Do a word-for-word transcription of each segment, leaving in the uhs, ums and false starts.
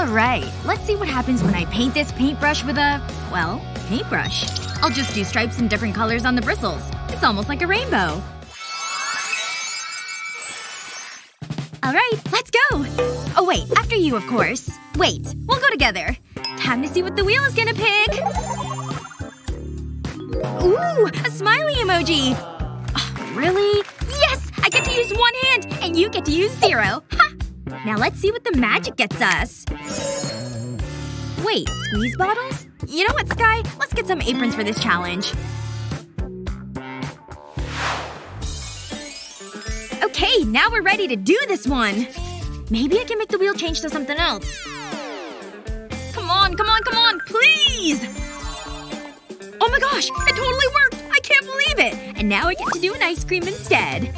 Alright, let's see what happens when I paint this paintbrush with a… well, paintbrush. I'll just do stripes in different colors on the bristles. It's almost like a rainbow. Alright, let's go! Oh wait, after you, of course. Wait, we'll go together. Time to see what the wheel is gonna pick! Ooh, a smiley emoji! Oh, really? Yes! I get to use one hand, and you get to use zero! Ha! Now let's see what the magic gets us. Wait, squeeze bottles? You know what, Sky? Let's get some aprons for this challenge. Okay, now we're ready to do this one! Maybe I can make the wheel change to something else. Come on, come on, come on! Please! Oh my gosh! It totally worked! I can't believe it! And now I get to do an ice cream instead.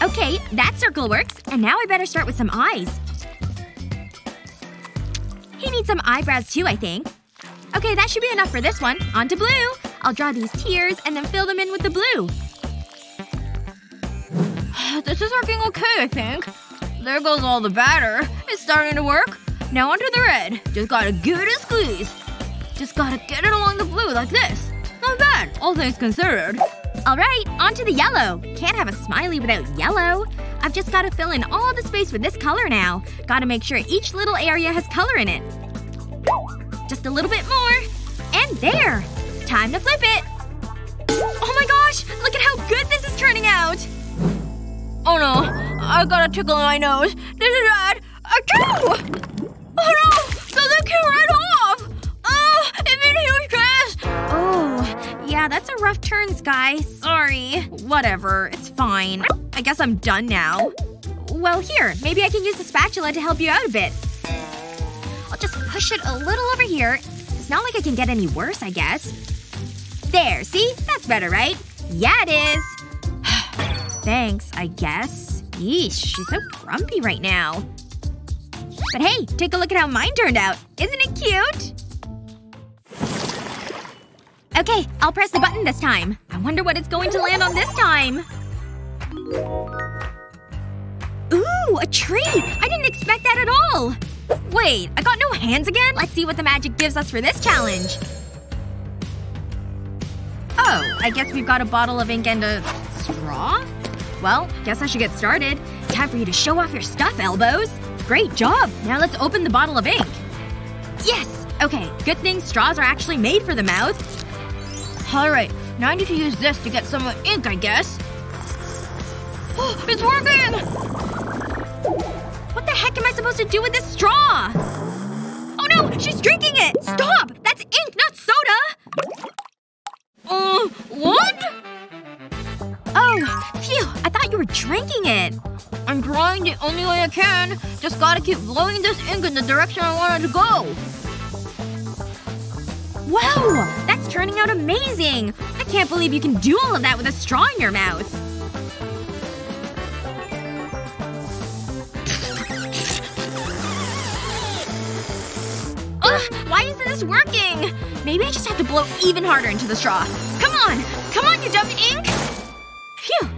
Okay, that circle works. And now I better start with some eyes. He needs some eyebrows too, I think. Okay, that should be enough for this one. On to blue! I'll draw these tears and then fill them in with the blue. This is working okay, I think. There goes all the batter. It's starting to work. Now onto the red. Just gotta give it a squeeze. Just gotta get it along the blue like this. Not bad, all things considered. Alright, onto the yellow. Can't have a smiley without yellow. I've just gotta fill in all the space with this color now. Gotta make sure each little area has color in it. Just a little bit more. And there! Time to flip it! Oh my gosh! Look at how good this is turning out! Oh no. I got a tickle in my nose. This is bad. Achoo! Oh no! Something came right off! Oh! It made a huge mess! Oh. Yeah, that's a rough turn, Sky. Sorry. Whatever. It's fine. I guess I'm done now. Well, here. Maybe I can use the spatula to help you out a bit. I'll just push it a little over here. It's not like it can get any worse, I guess. There. See? That's better, right? Yeah, it is. Thanks, I guess. Yeesh, she's so grumpy right now. But hey, take a look at how mine turned out. Isn't it cute? Okay, I'll press the button this time. I wonder what it's going to land on this time. Ooh, a tree! I didn't expect that at all! Wait, I got no hands again? Let's see what the magic gives us for this challenge. Oh, I guess we've got a bottle of ink and a straw? Well, guess I should get started. Time for you to show off your stuff, elbows. Great job! Now let's open the bottle of ink. Yes! Okay, good thing straws are actually made for the mouth. Alright, now I need to use this to get some ink, I guess. Oh, it's working! What the heck am I supposed to do with this straw? Oh no! She's drinking it! Stop! That's ink, not soda! Uh, what? Oh, phew. I thought you were drinking it. I'm trying the only way I can. Just gotta keep blowing this ink in the direction I want it to go. Wow! That's turning out amazing! I can't believe you can do all of that with a straw in your mouth. Ugh! Why isn't this working? Maybe I just have to blow even harder into the straw. Come on! Come on, you dumb ink! Phew.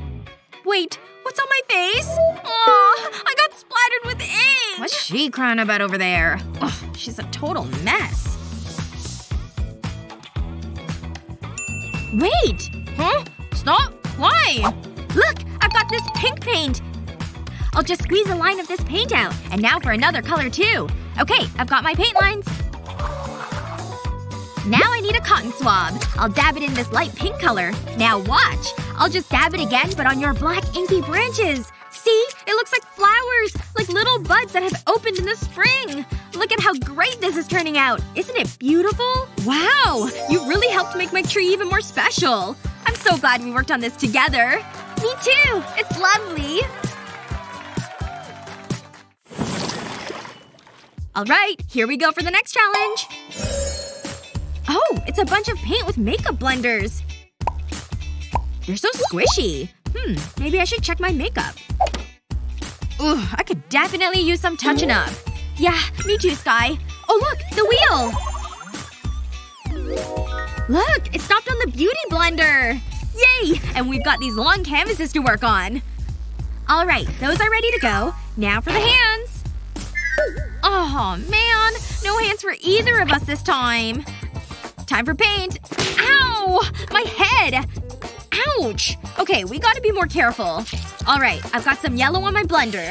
Wait. What's on my face? Aw, I got splattered with ink! What's she crying about over there? Ugh, she's a total mess. Wait! Huh? Stop? Why? Look! I've got this pink paint! I'll just squeeze a line of this paint out. And now for another color, too. Okay, I've got my paint lines. Now I need a cotton swab. I'll dab it in this light pink color. Now watch! I'll just dab it again but on your black inky branches. See? It looks like flowers. Like little buds that have opened in the spring. Look at how great this is turning out. Isn't it beautiful? Wow! You really helped make my tree even more special. I'm so glad we worked on this together. Me too! It's lovely! Alright, here we go for the next challenge! Oh, it's a bunch of paint with makeup blenders! They're so squishy. Hmm, maybe I should check my makeup. Ooh, I could definitely use some touching up. Yeah, me too, Sky. Oh look, the wheel! Look, it stopped on the beauty blender! Yay! And we've got these long canvases to work on. Alright, those are ready to go. Now for the hands! Aw, oh, man! No hands for either of us this time! Time for paint! Ow! My head! Ouch! Okay, we gotta be more careful. Alright, I've got some yellow on my blender.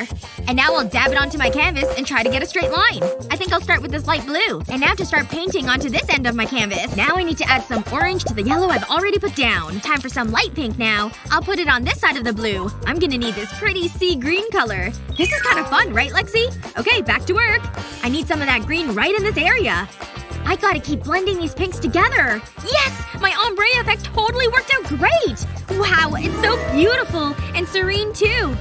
And now I'll dab it onto my canvas and try to get a straight line. I think I'll start with this light blue. And now to start painting onto this end of my canvas. Now I need to add some orange to the yellow I've already put down. Time for some light pink now. I'll put it on this side of the blue. I'm gonna need this pretty sea green color. This is kinda fun, right, Lexi? Okay, back to work. I need some of that green right in this area. I gotta keep blending these pinks together. Yes! My ombre effect totally worked out great! Wow, it's so beautiful! And serene, too.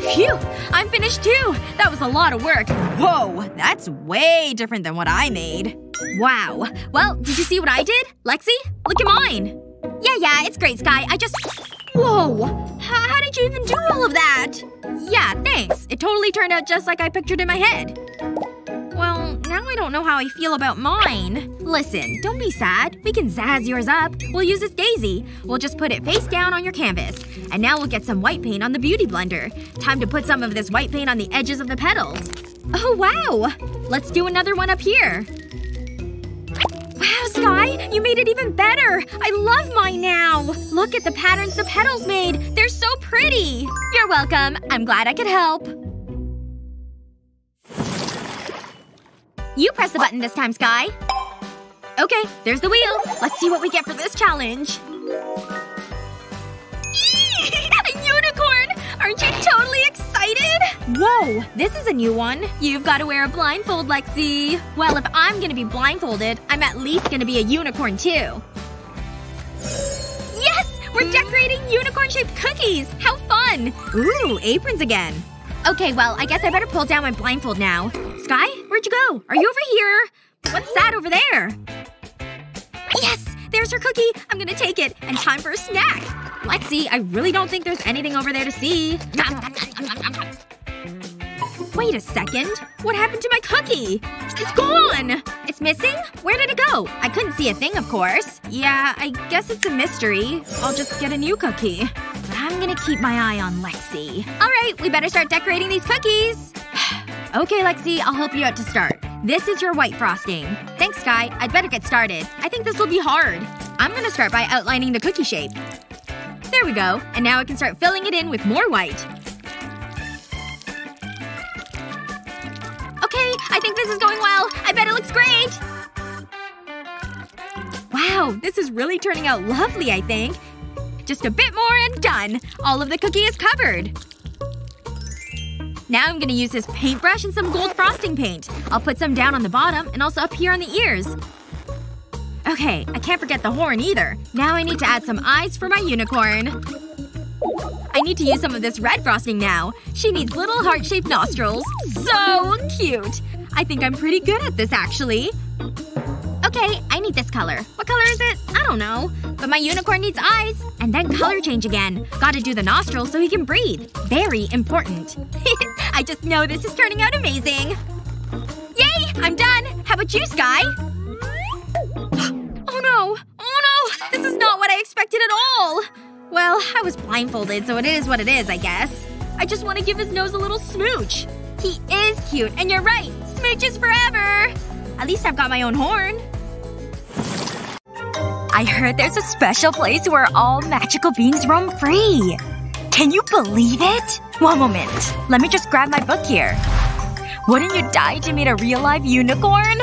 Phew! I'm finished, too! That was a lot of work. Whoa! That's way different than what I made. Wow. Well, did you see what I did? Lexi? Look at mine! Yeah, yeah, it's great, Sky. I just… Whoa! H- how did you even do all of that? Yeah, thanks. It totally turned out just like I pictured in my head. Well, now I don't know how I feel about mine. Listen, don't be sad. We can zazz yours up. We'll use this daisy. We'll just put it face down on your canvas. And now we'll get some white paint on the beauty blender. Time to put some of this white paint on the edges of the petals. Oh wow! Let's do another one up here. Wow, Sky! You made it even better! I love mine now! Look at the patterns the petals made! They're so pretty! You're welcome. I'm glad I could help. You press the button this time, Sky. Okay, there's the wheel. Let's see what we get for this challenge. Eee! A unicorn! Aren't you totally excited? Whoa, this is a new one. You've gotta wear a blindfold, Lexi. Well, if I'm gonna be blindfolded, I'm at least gonna be a unicorn, too. Yes! We're decorating unicorn-shaped cookies! How fun! Ooh, aprons again. Okay, well, I guess I better pull down my blindfold now. Sky? Where'd you go? Are you over here? What's that over there? Yes! There's her cookie! I'm gonna take it. And time for a snack. Lexi, I really don't think there's anything over there to see. Wait a second. What happened to my cookie? It's gone! It's missing? Where did it go? I couldn't see a thing, of course. Yeah, I guess it's a mystery. I'll just get a new cookie. But I'm gonna keep my eye on Lexi. Alright, we better start decorating these cookies. Okay, Lexi, I'll help you out to start. This is your white frosting. Thanks, Sky. I'd better get started. I think this will be hard. I'm gonna start by outlining the cookie shape. There we go. And now I can start filling it in with more white. Okay, I think this is going well. I bet it looks great! Wow, this is really turning out lovely, I think. Just a bit more and done! All of the cookie is covered. Now I'm gonna use this paintbrush and some gold frosting paint. I'll put some down on the bottom and also up here on the ears. Okay, I can't forget the horn either. Now I need to add some eyes for my unicorn. I need to use some of this red frosting now. She needs little heart-shaped nostrils. So cute! I think I'm pretty good at this, actually. Okay, I need this color. What color is it? I don't know. But my unicorn needs eyes. And then color change again. Gotta do the nostrils so he can breathe. Very important. I just know this is turning out amazing. Yay! I'm done! How about you, Sky? Oh no! Oh no! This is not what I expected at all! Well, I was blindfolded, so it is what it is, I guess. I just want to give his nose a little smooch. He is cute, and you're right! Smooches forever! At least I've got my own horn. I heard there's a special place where all magical beings roam free. Can you believe it? One moment. Let me just grab my book here. Wouldn't you die to meet a real live unicorn?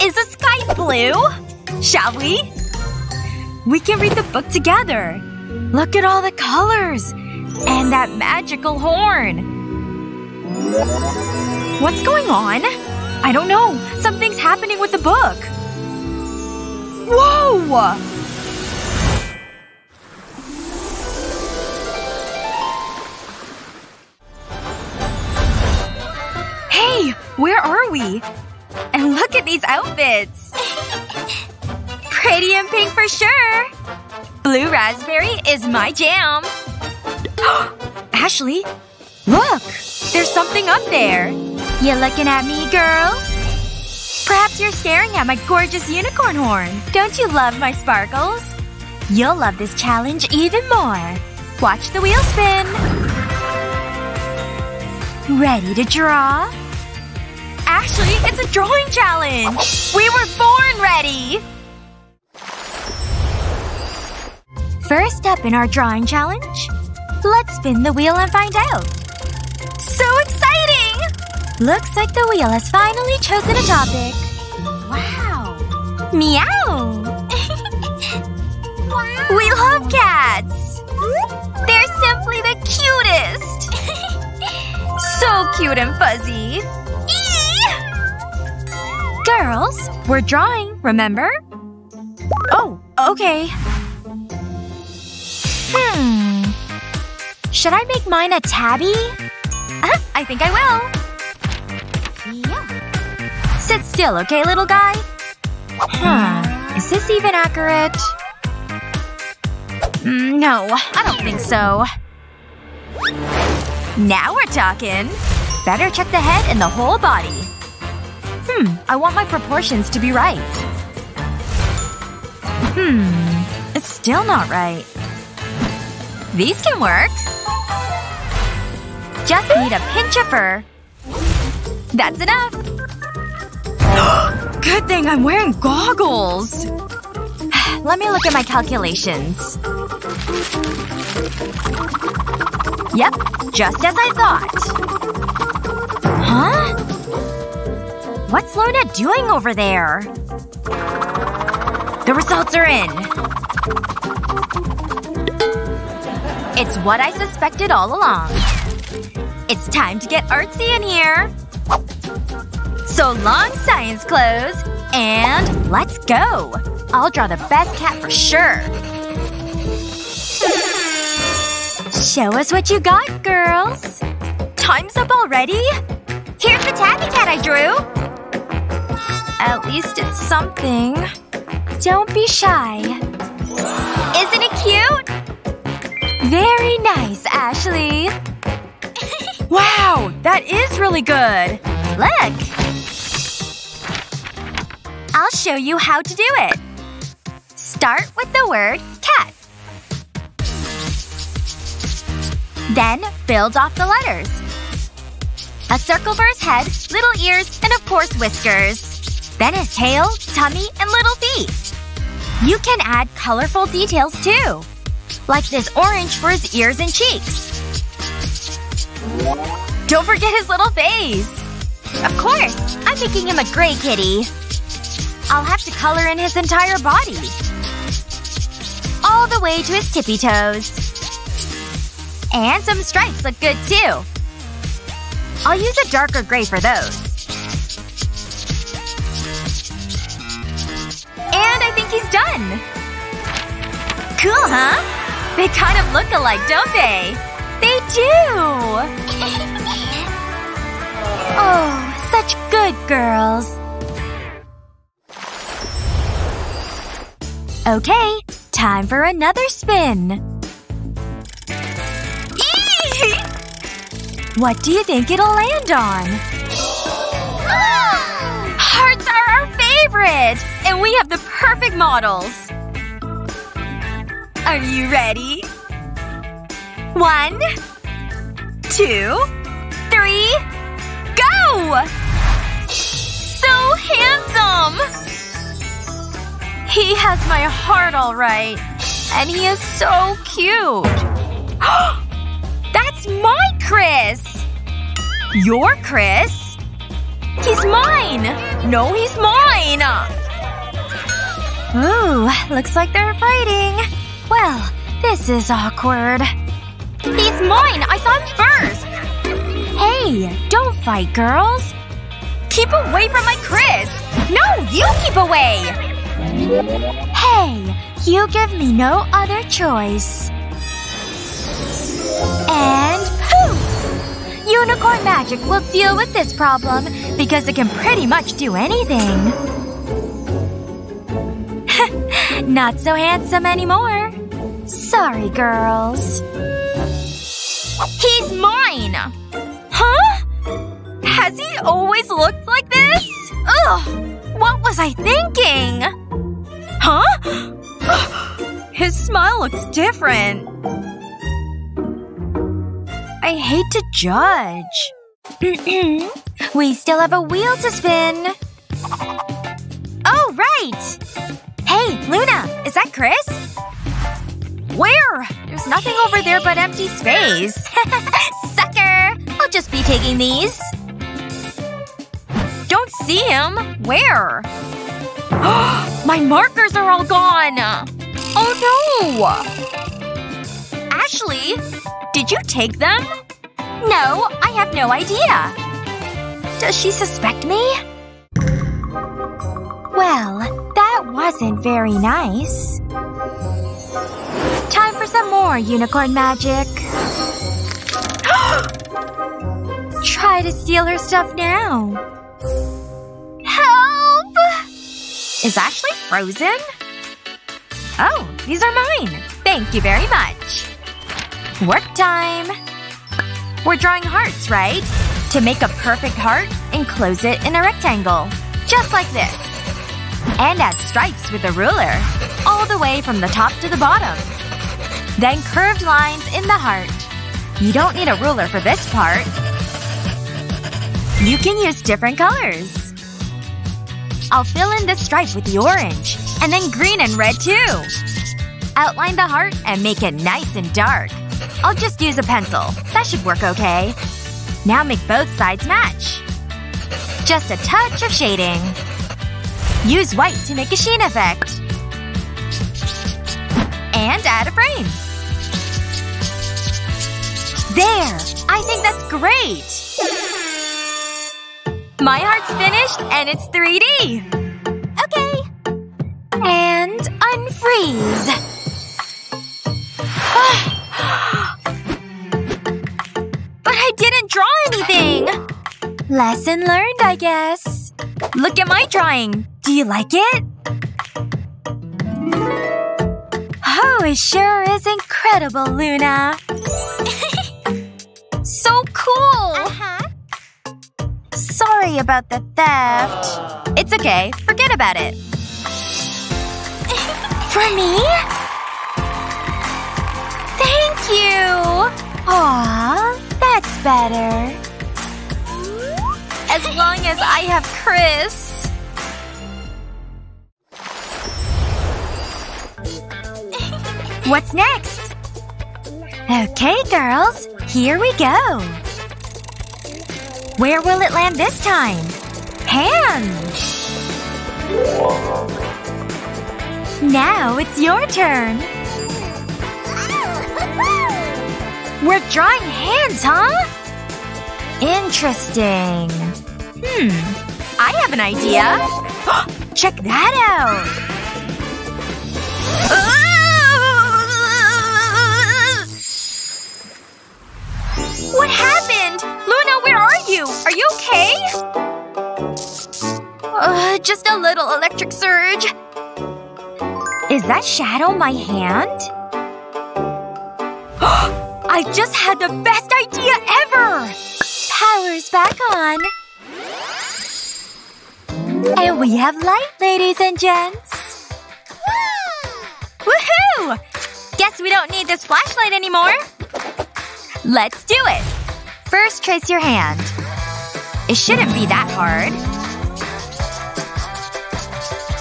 Is the sky blue? Shall we? We can read the book together. Look at all the colors! And that magical horn! What's going on? I don't know. Something's happening with the book. Whoa! Hey! Where are we? And look at these outfits! Pretty and pink for sure! Blue raspberry is my jam! Ashley? Look! There's something up there! You looking at me, girls? Perhaps you're staring at my gorgeous unicorn horn. Don't you love my sparkles? You'll love this challenge even more. Watch the wheel spin. Ready to draw? Actually, it's a drawing challenge! We were born ready! First up in our drawing challenge? Let's spin the wheel and find out! So exciting! Looks like the wheel has finally chosen a topic. Wow! Meow! Wow. We love cats! They're simply the cutest! So cute and fuzzy! Eee! Girls, we're drawing, remember? Oh, okay. Hmm. Should I make mine a tabby? Uh, I think I will. Yeah. Sit still, okay, little guy? Huh. Is this even accurate? No, I don't think so. Now we're talking. Better check the head and the whole body. Hmm. I want my proportions to be right. Hmm. It's still not right. These can work. Just need a pinch of fur. That's enough. Good thing I'm wearing goggles. Let me look at my calculations. Yep. Just as I thought. Huh? What's Lorna doing over there? The results are in. It's what I suspected all along. It's time to get artsy in here! So long, science clothes! And let's go! I'll draw the best cat for sure! Show us what you got, girls! Time's up already? Here's the tabby cat I drew! At least it's something. Don't be shy. Isn't it cute? Very nice, Ashley. Wow! That is really good! Look! I'll show you how to do it. Start with the word cat. Then build off the letters. A circle for his head, little ears, and of course whiskers. Then his tail, tummy, and little feet. You can add colorful details too. Like this orange for his ears and cheeks. Don't forget his little face! Of course! I'm making him a gray kitty. I'll have to color in his entire body. All the way to his tippy toes. And some stripes look good too. I'll use a darker gray for those. And I think he's done! Cool, huh? They kind of look alike, don't they? They do! Oh, such good girls. Okay, time for another spin. Eee! What do you think it'll land on? Hearts are our favorite! And we have the perfect models! Are you ready? One, two, three, go! So handsome! He has my heart all right. And he is so cute. That's my Chris! Your Chris? He's mine! No, he's mine! Ooh, looks like they're fighting. Well, this is awkward. He's mine! I saw him first! Hey, don't fight, girls! Keep away from my Chris! No, you keep away! Hey, you give me no other choice. And poof! Unicorn magic will deal with this problem because it can pretty much do anything. Not so handsome anymore. Sorry, girls. He's mine! Huh? Has he always looked like this? Ugh! What was I thinking? Huh? His smile looks different. I hate to judge. We still have a wheel to spin! Oh, right! Hey, Luna! Is that Chris? Where? There's nothing over there but empty space. Sucker! I'll just be taking these. Don't see him. Where? My markers are all gone! Oh no! Ashley? Did you take them? No, I have no idea. Does she suspect me? Well, that wasn't very nice. Time for some more unicorn magic. Try to steal her stuff now. Help! Is Ashley frozen? Oh, these are mine. Thank you very much. Work time. We're drawing hearts, right? To make a perfect heart, enclose it in a rectangle. Just like this. And add stripes with a ruler. All the way from the top to the bottom. Then curved lines in the heart. You don't need a ruler for this part. You can use different colors. I'll fill in this stripe with the orange. And then green and red too. Outline the heart and make it nice and dark. I'll just use a pencil. That should work okay. Now make both sides match. Just a touch of shading. Use white to make a sheen effect. And add a frame. There! I think that's great! My heart's finished and it's three D! Okay. And unfreeze. But I didn't draw anything! Lesson learned, I guess. Look at my drawing. Do you like it? Oh, it sure is incredible, Luna. So cool! Uh-huh. Sorry about the theft. It's okay. Forget about it. For me? Thank you! Aw, that's better. As long as I have Chris. What's next? Okay, girls. Here we go. Where will it land this time? Hands! Now it's your turn. We're drawing hands, huh? Interesting. Hmm. I have an idea. Check that out! What happened? Luna, where are you? Are you okay? Uh, just a little electric surge. Is that shadow my hand? I just had the best idea ever! Power's back on. And we have light, ladies and gents. Woohoo! Guess we don't need this flashlight anymore. Let's do it. First, trace your hand. It shouldn't be that hard.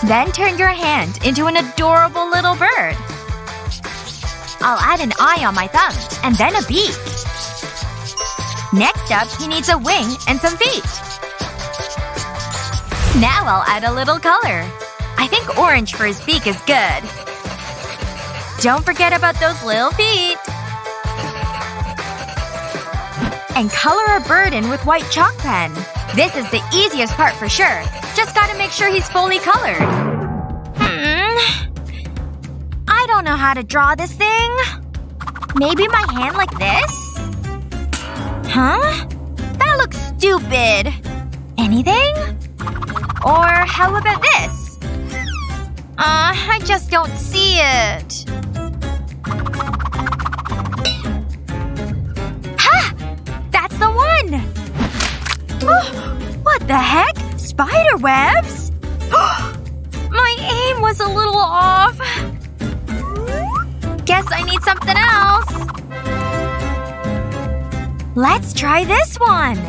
Then turn your hand into an adorable little bird. I'll add an eye on my thumb, and then a beak. Next up, he needs a wing and some feet. Now I'll add a little color. I think orange for his beak is good. Don't forget about those little feet. And color a bird in with white chalk pen. This is the easiest part for sure. Just gotta make sure he's fully colored. I don't know how to draw this thing. Maybe my hand like this? Huh? That looks stupid. Anything? Or how about this? Uh, I just don't see it. Ha! That's the one! Oh, what the heck? Spider webs? My aim was a little off. Guess I need something else. Let's try this one.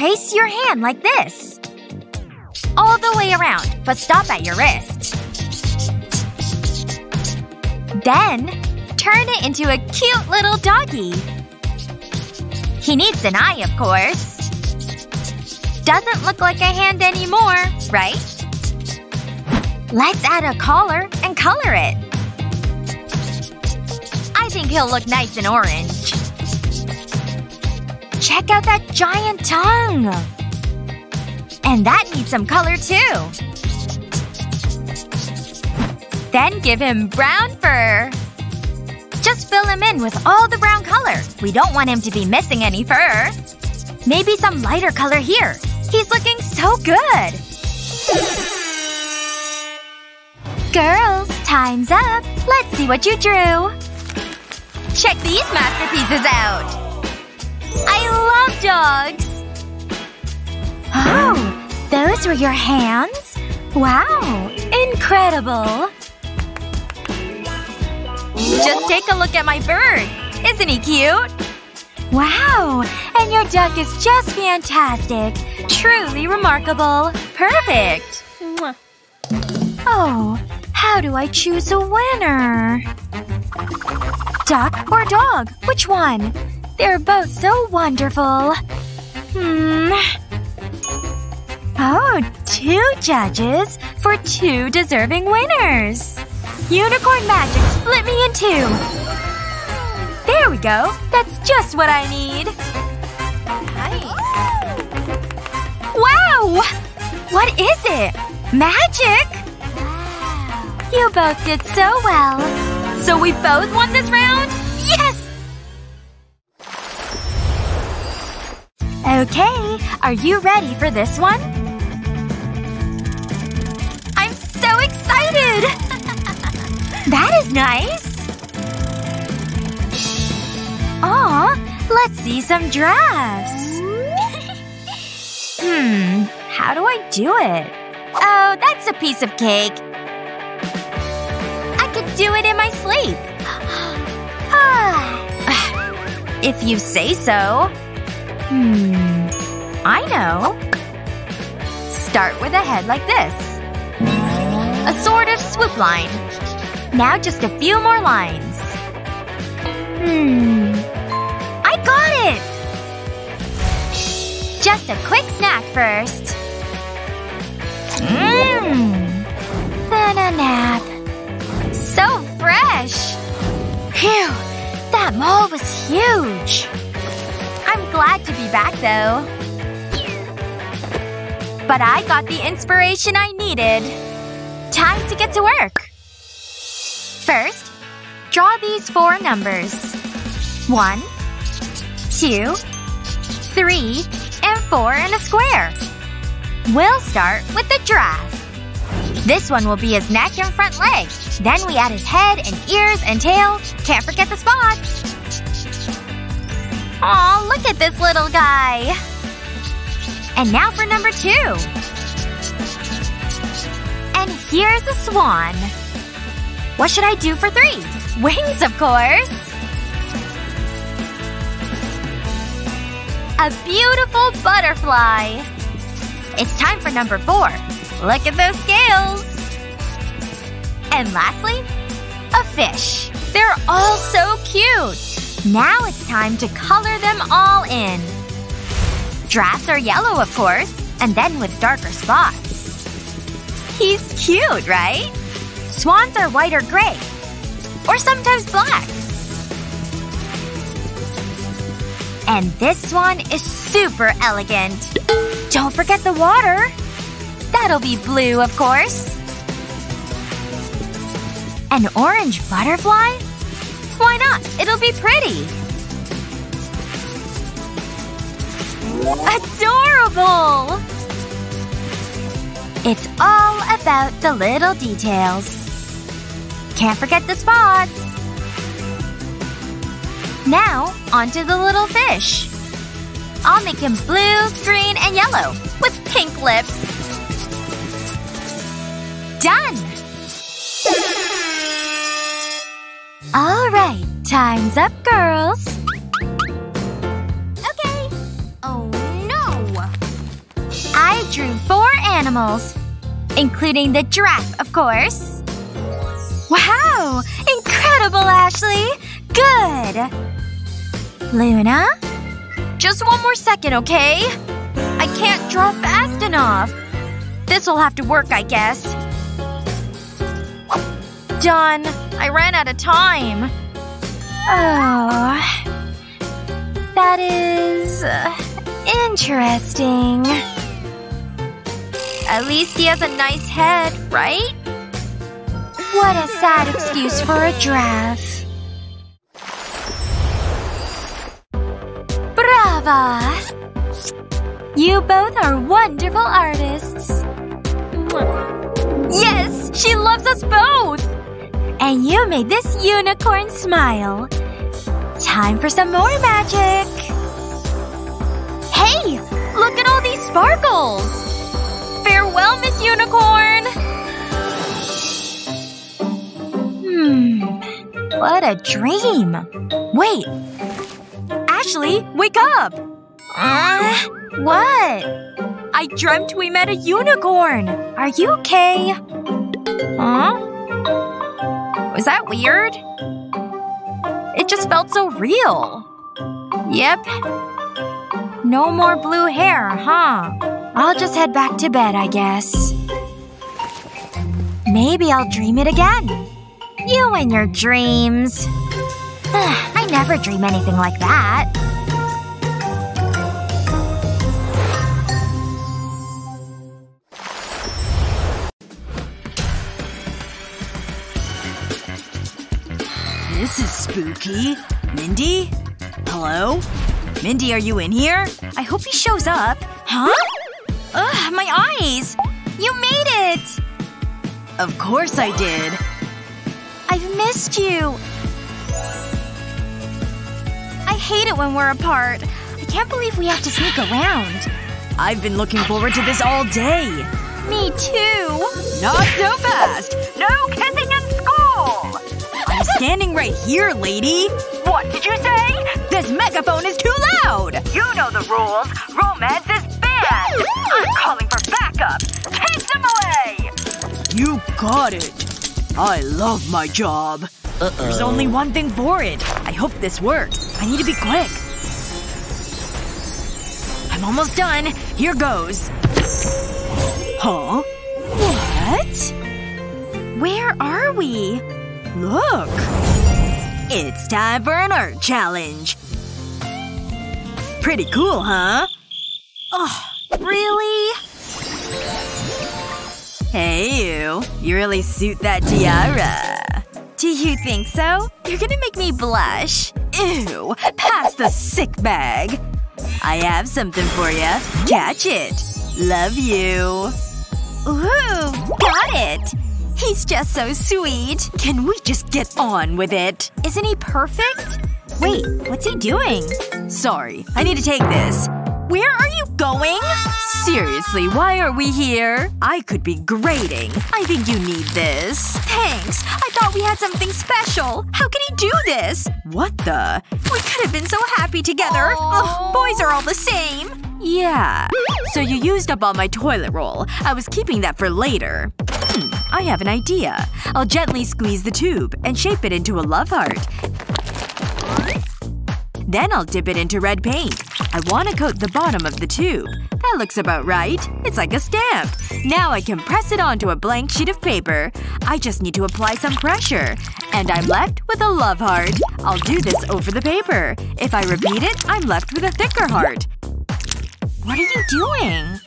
Trace your hand like this. All the way around, but stop at your wrist. Then, turn it into a cute little doggy. He needs an eye, of course. Doesn't look like a hand anymore, right? Let's add a collar and color it. I think he'll look nice in orange. Check out that giant tongue! And that needs some color, too. Then give him brown fur. Just fill him in with all the brown color. We don't want him to be missing any fur. Maybe some lighter color here. He's looking so good! Girls, time's up! Let's see what you drew! Check these masterpieces out! I love dogs! Oh, those were your hands? Wow, incredible! Just take a look at my bird! Isn't he cute? Wow, and your duck is just fantastic! Truly remarkable! Perfect! Oh, how do I choose a winner? Duck or dog? Which one? They're both so wonderful. Hmm. Oh, two judges for two deserving winners. Unicorn magic split me in two. There we go. That's just what I need. Nice. Wow! What is it? Magic? Wow. You both did so well. So we both won this round? Yes! Okay, are you ready for this one? I'm so excited! That is nice! Aw, let's see some drafts. Hmm, how do I do it? Oh, that's a piece of cake. I could do it in my sleep. If you say so. Hmm. I know. Start with a head like this. A sort of swoop line. Now just a few more lines. Hmm. I got it! Just a quick snack first. Mmm. Then a nap. So fresh! Phew. That mole was huge. I'm glad to be back, though. But I got the inspiration I needed. Time to get to work. First, draw these four numbers. One, two, three, and four in a square. We'll start with the giraffe. This one will be his neck and front leg. Then we add his head and ears and tail. Can't forget the spots. Aw, look at this little guy! And now for number two! And here's a swan. What should I do for three? Wings, of course! A beautiful butterfly! It's time for number four. Look at those scales! And lastly, a fish. They're all so cute! Now it's time to color them all in. Giraffes are yellow, of course, and then with darker spots. He's cute, right? Swans are white or gray. Or sometimes black. And this one is super elegant. Don't forget the water. That'll be blue, of course. An orange butterfly? Why not? It'll be pretty! Adorable! It's all about the little details. Can't forget the spots! Now, onto the little fish. I'll make him blue, green, and yellow with pink lips. Done! All right, time's up, girls. Okay. Oh, no. animals. Including the giraffe, of course. Wow! Incredible, Ashley! Good! Luna? Just one more second, okay? I can't draw fast enough. This'll have to work, I guess. Done. I ran out of time. Oh… That is… Uh, interesting. At least he has a nice head, right? What a sad excuse for a giraffe. Brava! You both are wonderful artists. Yes! She loves us both! And you made this unicorn smile. Time for some more magic! Hey! Look at all these sparkles! Farewell, Miss Unicorn! Hmm… What a dream. Wait. Ashley, wake up! Uh, what? I dreamt we met a unicorn! Are you okay? Huh? Was that weird? It just felt so real. Yep. No more blue hair, huh? I'll just head back to bed, I guess. Maybe I'll dream it again. You and your dreams. I never dream anything like that. This is spooky. Mindy? Hello? Mindy, are you in here? I hope he shows up. Huh? Ugh, my eyes! You made it! Of course I did. I've missed you. I hate it when we're apart. I can't believe we have to sneak around. I've been looking forward to this all day. Me too. Not so fast. No kissing in school! I'm standing right here, lady! What did you say? This megaphone is too loud! You know the rules. Romance is banned! I'm calling for backup! Take them away! You got it. I love my job. Uh-oh. There's only one thing for it. I hope this works. I need to be quick. I'm almost done. Here goes. Huh? What? Where are we? Look! It's time for an art challenge. Pretty cool, huh? Oh, really? Hey, you. You really suit that tiara. Do you think so? You're gonna make me blush. Ew. Pass the sick bag. I have something for you. Catch it. Love you. Ooh, got it! He's just so sweet. Can we just get on with it? Isn't he perfect? Wait, what's he doing? Sorry. I need to take this. Where are you going? Seriously, why are we here? I could be grading. I think you need this. Thanks. I thought we had something special. How can he do this? What the? We could have been so happy together. Ugh, boys are all the same. Yeah. So you used up all my toilet roll. I was keeping that for later. Hmm, I have an idea. I'll gently squeeze the tube and shape it into a love heart. Then I'll dip it into red paint. I want to coat the bottom of the tube. That looks about right. It's like a stamp. Now I can press it onto a blank sheet of paper. I just need to apply some pressure. And I'm left with a love heart. I'll do this over the paper. If I repeat it, I'm left with a thicker heart. What are you doing?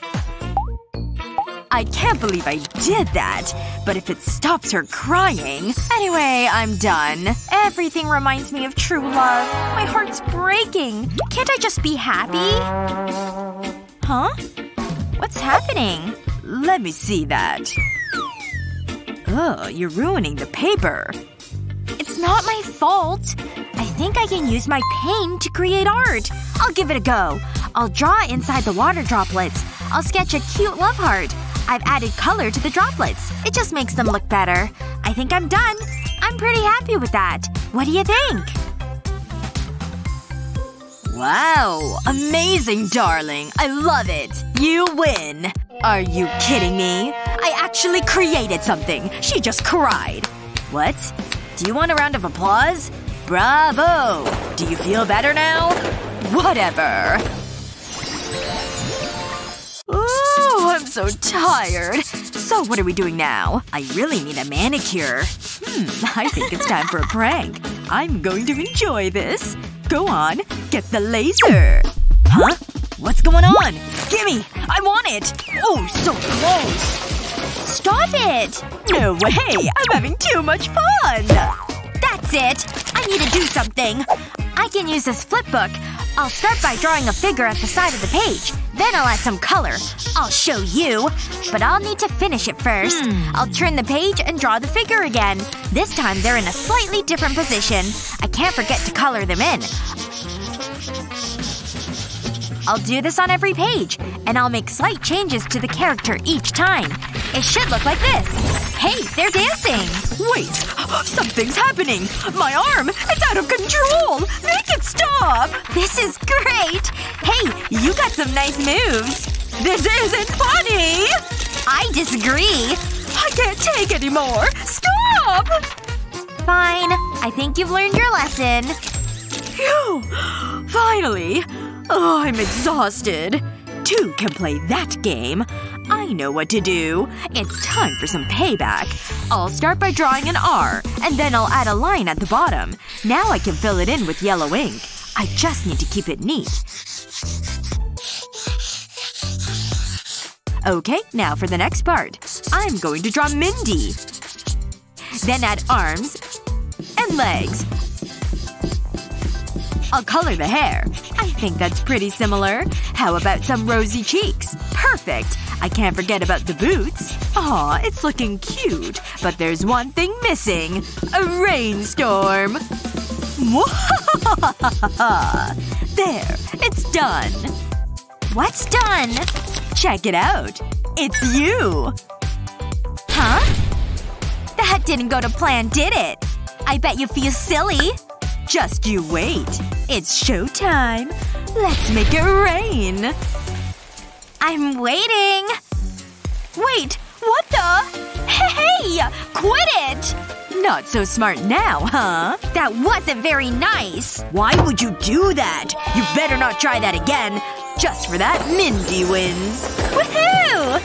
I can't believe I did that. But if it stops her crying… Anyway, I'm done. Everything reminds me of true love. My heart's breaking. Can't I just be happy? Huh? What's happening? Let me see that. Ugh, you're ruining the paper. It's not my fault. I think I can use my pain to create art. I'll give it a go. I'll draw inside the water droplets. I'll sketch a cute love heart. I've added color to the droplets. It just makes them look better. I think I'm done. I'm pretty happy with that. What do you think? Wow. Amazing, darling. I love it. You win. Are you kidding me? I actually created something. She just cried. What? Do you want a round of applause? Bravo! Do you feel better now? Whatever. Ooh, I'm so tired. So what are we doing now? I really need a manicure. Hmm, I think it's time for a prank. I'm going to enjoy this. Go on. Get the laser. Huh? What's going on? Gimme! I want it! Oh, so close! Stop it! No way! I'm having too much fun! That's it! I need to do something. I can use this flip book. I'll start by drawing a figure at the side of the page. Then I'll add some color. I'll show you. But I'll need to finish it first. Hmm. I'll turn the page and draw the figure again. This time they're in a slightly different position. I can't forget to color them in. I'll do this on every page. And I'll make slight changes to the character each time. It should look like this. Hey, they're dancing! Wait! Something's happening! My arm! It's out of control! Make it stop! This is great! Hey, you got some nice moves! This isn't funny! I disagree! I can't take anymore! Stop! Fine. I think you've learned your lesson. Phew! Finally! Oh, I'm exhausted. Two can play that game. I know what to do. It's time for some payback. I'll start by drawing an R, and then I'll add a line at the bottom. Now I can fill it in with yellow ink. I just need to keep it neat. Okay, now for the next part. I'm going to draw Mindy. Then add arms and legs. I'll color the hair. I think that's pretty similar. How about some rosy cheeks? Perfect! I can't forget about the boots. Aw, it's looking cute. But there's one thing missing. A rainstorm. There. It's done. What's done? Check it out. It's you! Huh? That didn't go to plan, did it? I bet you feel silly. Just you wait. It's showtime. Let's make it rain. I'm waiting. Wait. What the? Hey! Quit it! Not so smart now, huh? That wasn't very nice. Why would you do that? You better not try that again. Just for that, Mindy wins. Woohoo!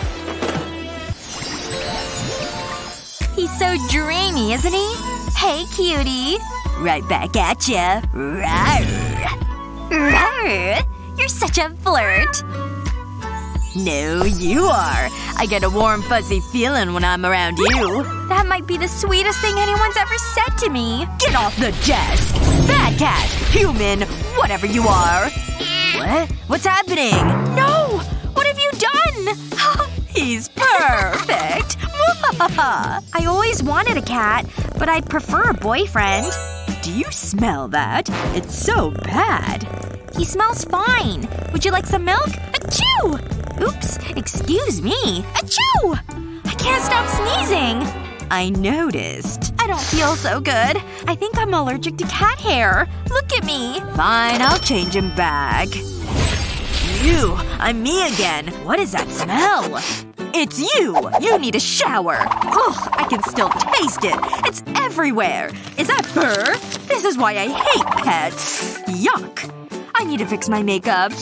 He's so dreamy, isn't he? Hey, cutie. Right back at ya. Rawr. Rawr. You're such a flirt. No, you are. I get a warm fuzzy feeling when I'm around you. That might be the sweetest thing anyone's ever said to me. Get off the desk! Bad cat! Human! Whatever you are! What? What's happening? No! What have you done? He's perfect! I always wanted a cat, but I'd prefer a boyfriend. Do you smell that? It's so bad. He smells fine. Would you like some milk? Achoo! Oops. Excuse me. Achoo! I can't stop sneezing. I noticed. I don't feel so good. I think I'm allergic to cat hair. Look at me. Fine. I'll change him back. Ew. I'm me again. What is that smell? It's you! You need a shower! Ugh, I can still taste it! It's everywhere! Is that fur? This is why I hate pets. Yuck. I need to fix my makeup.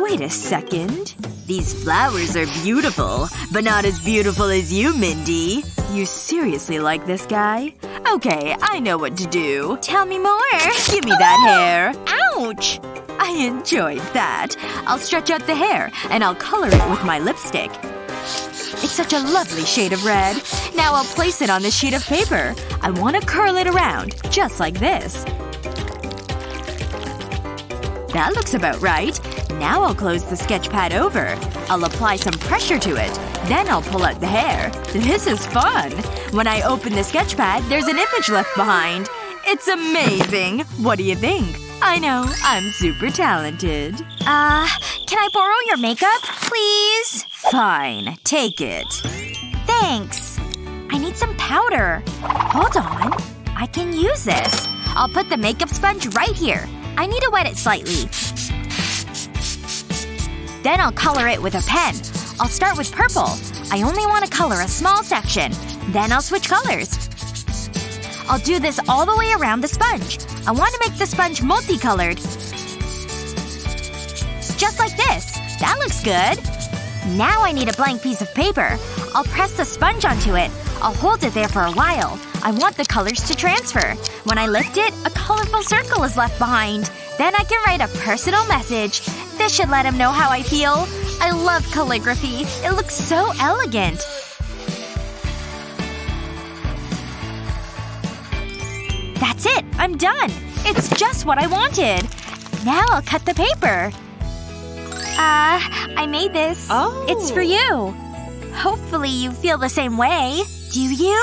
Wait a second. These flowers are beautiful. But not as beautiful as you, Mindy. You seriously like this guy? Okay, I know what to do. Tell me more! Give me that hair! Ouch! I enjoyed that. I'll stretch out the hair, and I'll color it with my lipstick. It's such a lovely shade of red. Now I'll place it on this sheet of paper. I want to curl it around, just like this. That looks about right. Now I'll close the sketch pad over. I'll apply some pressure to it. Then I'll pull out the hair. This is fun! When I open the sketch pad, there's an image left behind. It's amazing! What do you think? I know. I'm super talented. Uh, can I borrow your makeup, please? Fine. Take it. Thanks. I need some powder. Hold on. I can use this. I'll put the makeup sponge right here. I need to wet it slightly. Then I'll color it with a pen. I'll start with purple. I only want to color a small section. Then I'll switch colors. I'll do this all the way around the sponge. I want to make the sponge multicolored. Just like this. That looks good. Now I need a blank piece of paper. I'll press the sponge onto it. I'll hold it there for a while. I want the colors to transfer. When I lift it, a colorful circle is left behind. Then I can write a personal message. This should let him know how I feel. I love calligraphy. It looks so elegant. That's it. I'm done. It's just what I wanted. Now I'll cut the paper. Uh, I made this. Oh. It's for you. Hopefully you feel the same way. Do you?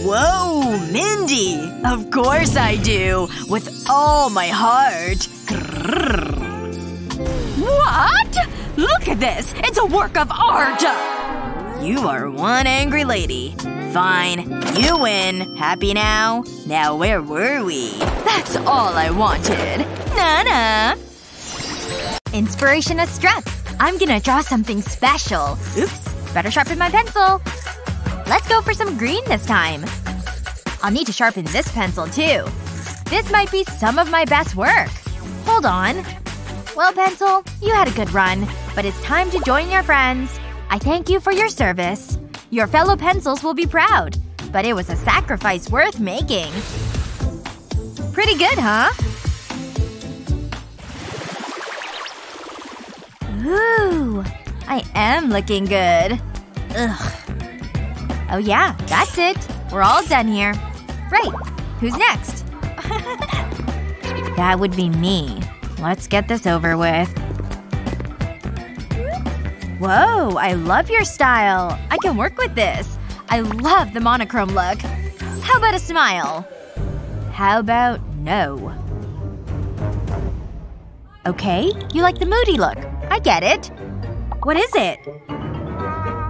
Whoa, Mindy! Of course I do! With all my heart! Grrr. What? Look at this! It's a work of art! You are one angry lady. Fine. You win. Happy now? Now where were we? That's all I wanted. Na-na! Inspiration has struck. I'm gonna draw something special. Oops. Better sharpen my pencil. Let's go for some green this time. I'll need to sharpen this pencil, too. This might be some of my best work. Hold on. Well, pencil, you had a good run. But it's time to join your friends. I thank you for your service. Your fellow pencils will be proud. But it was a sacrifice worth making. Pretty good, huh? Ooh. I am looking good. Ugh. Oh yeah, that's it. We're all done here. Right. Who's next? That would be me. Let's get this over with. Whoa, I love your style. I can work with this. I love the monochrome look. How about a smile? How about no? Okay, you like the moody look. I get it. What is it?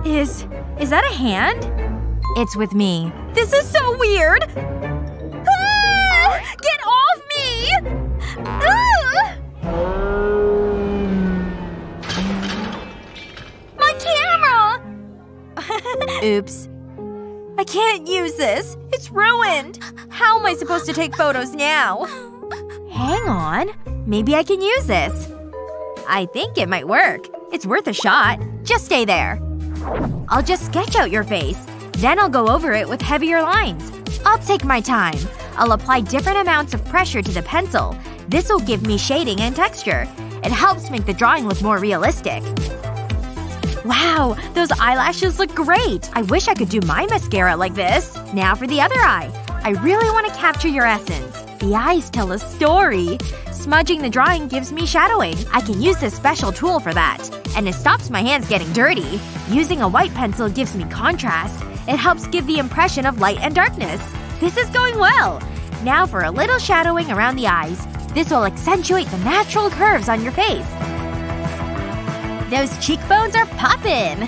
Is… is that a hand? It's with me. This is so weird! Ah! Get off me! Ah! My camera! Oops. I can't use this. It's ruined. How am I supposed to take photos now? Hang on. Maybe I can use this. I think it might work. It's worth a shot. Just stay there. I'll just sketch out your face. Then I'll go over it with heavier lines. I'll take my time. I'll apply different amounts of pressure to the pencil. This'll give me shading and texture. It helps make the drawing look more realistic. Wow, those eyelashes look great! I wish I could do my mascara like this. Now for the other eye. I really want to capture your essence. The eyes tell a story. Smudging the drawing gives me shadowing. I can use this special tool for that. And it stops my hands getting dirty. Using a white pencil gives me contrast. It helps give the impression of light and darkness. This is going well! Now for a little shadowing around the eyes. This will accentuate the natural curves on your face. Those cheekbones are poppin'!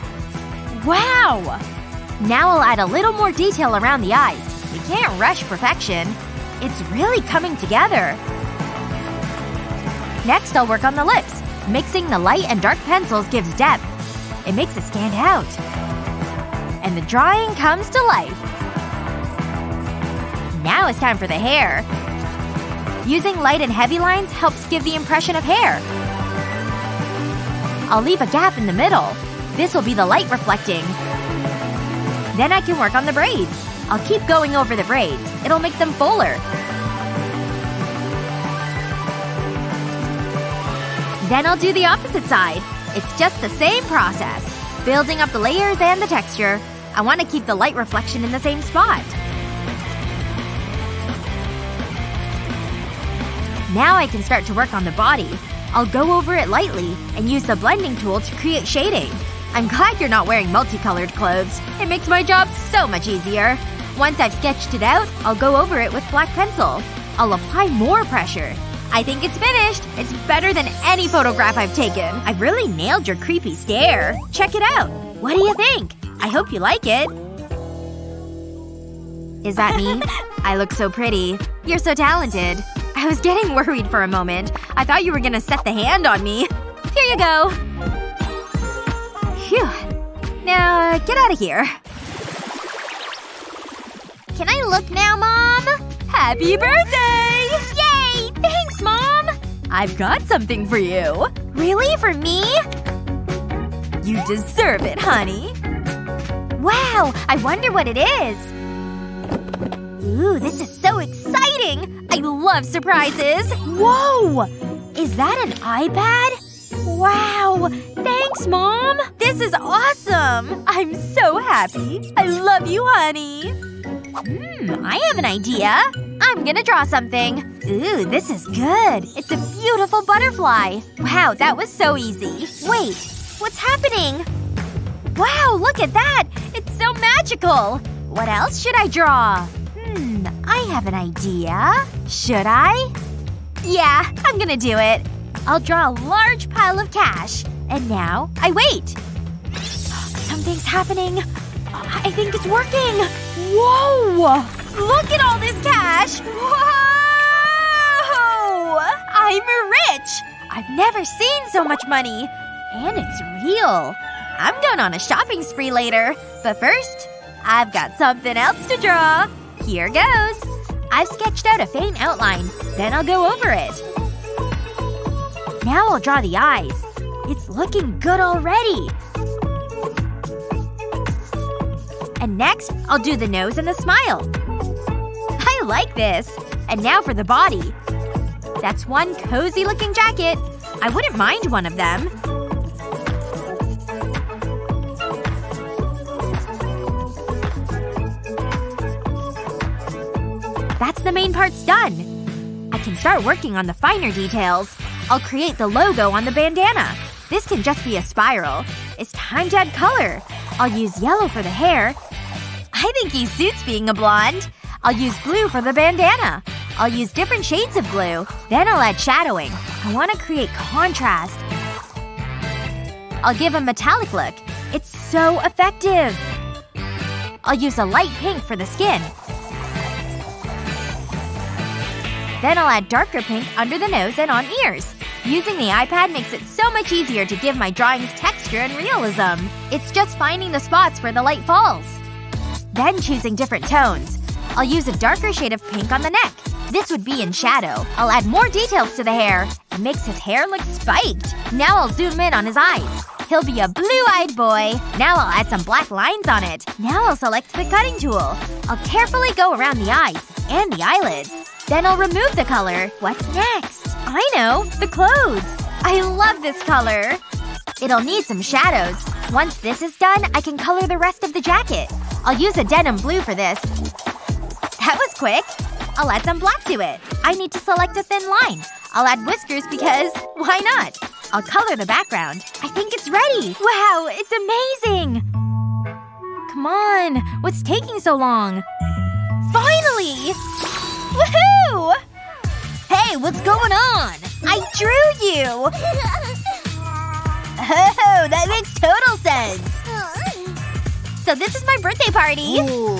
Wow! Now I'll add a little more detail around the eyes. You can't rush perfection. It's really coming together. Next, I'll work on the lips. Mixing the light and dark pencils gives depth. It makes it stand out. And the drawing comes to life. Now it's time for the hair. Using light and heavy lines helps give the impression of hair. I'll leave a gap in the middle. This will be the light reflecting. Then I can work on the braids. I'll keep going over the braids. It'll make them fuller. Then I'll do the opposite side. It's just the same process. Building up the layers and the texture. I want to keep the light reflection in the same spot. Now I can start to work on the body. I'll go over it lightly and use the blending tool to create shading. I'm glad you're not wearing multicolored clothes. It makes my job so much easier. Once I've sketched it out, I'll go over it with black pencil. I'll apply more pressure. I think it's finished! It's better than any photograph I've taken. I've really nailed your creepy stare. Check it out. What do you think? I hope you like it. Is that me? I look so pretty. You're so talented. I was getting worried for a moment. I thought you were gonna set the hand on me. Here you go. Phew. Now, uh, get out of here. Can I look now, Mom? Happy birthday! Yay! Thanks, Mom! I've got something for you. Really? For me? You deserve it, honey. Wow! I wonder what it is. Ooh, this is so exciting! I love surprises! Whoa! Is that an iPad? Wow! Thanks, Mom! This is awesome! I'm so happy. I love you, honey. Hmm, I have an idea. I'm gonna draw something. Ooh, this is good. It's a beautiful butterfly. Wow, that was so easy. Wait. What's happening? Wow, look at that! It's so magical! What else should I draw? Hmm, I have an idea. Should I? Yeah, I'm gonna do it. I'll draw a large pile of cash. And now, I wait. Something's happening. I think it's working! Whoa! Look at all this cash! Whoa! I'm rich! I've never seen so much money. And it's real. I'm going on a shopping spree later. But first, I've got something else to draw. Here goes. I've sketched out a faint outline. Then I'll go over it. Now I'll draw the eyes. It's looking good already. And next, I'll do the nose and the smile. I like this. And now for the body. That's one cozy-looking jacket. I wouldn't mind one of them. That's the main parts done. I can start working on the finer details. I'll create the logo on the bandana. This can just be a spiral. It's time to add color. I'll use yellow for the hair. I think he suits being a blonde. I'll use blue for the bandana. I'll use different shades of blue. Then I'll add shadowing. I want to create contrast. I'll give a metallic look. It's so effective. I'll use a light pink for the skin. Then I'll add darker pink under the nose and on ears. Using the iPad makes it so much easier to give my drawings texture and realism. It's just finding the spots where the light falls. Then choosing different tones. I'll use a darker shade of pink on the neck. This would be in shadow. I'll add more details to the hair. It makes his hair look spiked. Now I'll zoom in on his eyes. He'll be a blue-eyed boy. Now I'll add some black lines on it. Now I'll select the cutting tool. I'll carefully go around the eyes and the eyelids. Then I'll remove the color. What's next? I know! The clothes! I love this color! It'll need some shadows. Once this is done, I can color the rest of the jacket. I'll use a denim blue for this. That was quick. I'll add some black to it. I need to select a thin line. I'll add whiskers because why not? I'll color the background. I think it's ready! Wow, it's amazing! Come on, what's taking so long? Finally! Woohoo! Hey, what's going on? I drew you! Oh, that makes total sense! So this is my birthday party! Ooh.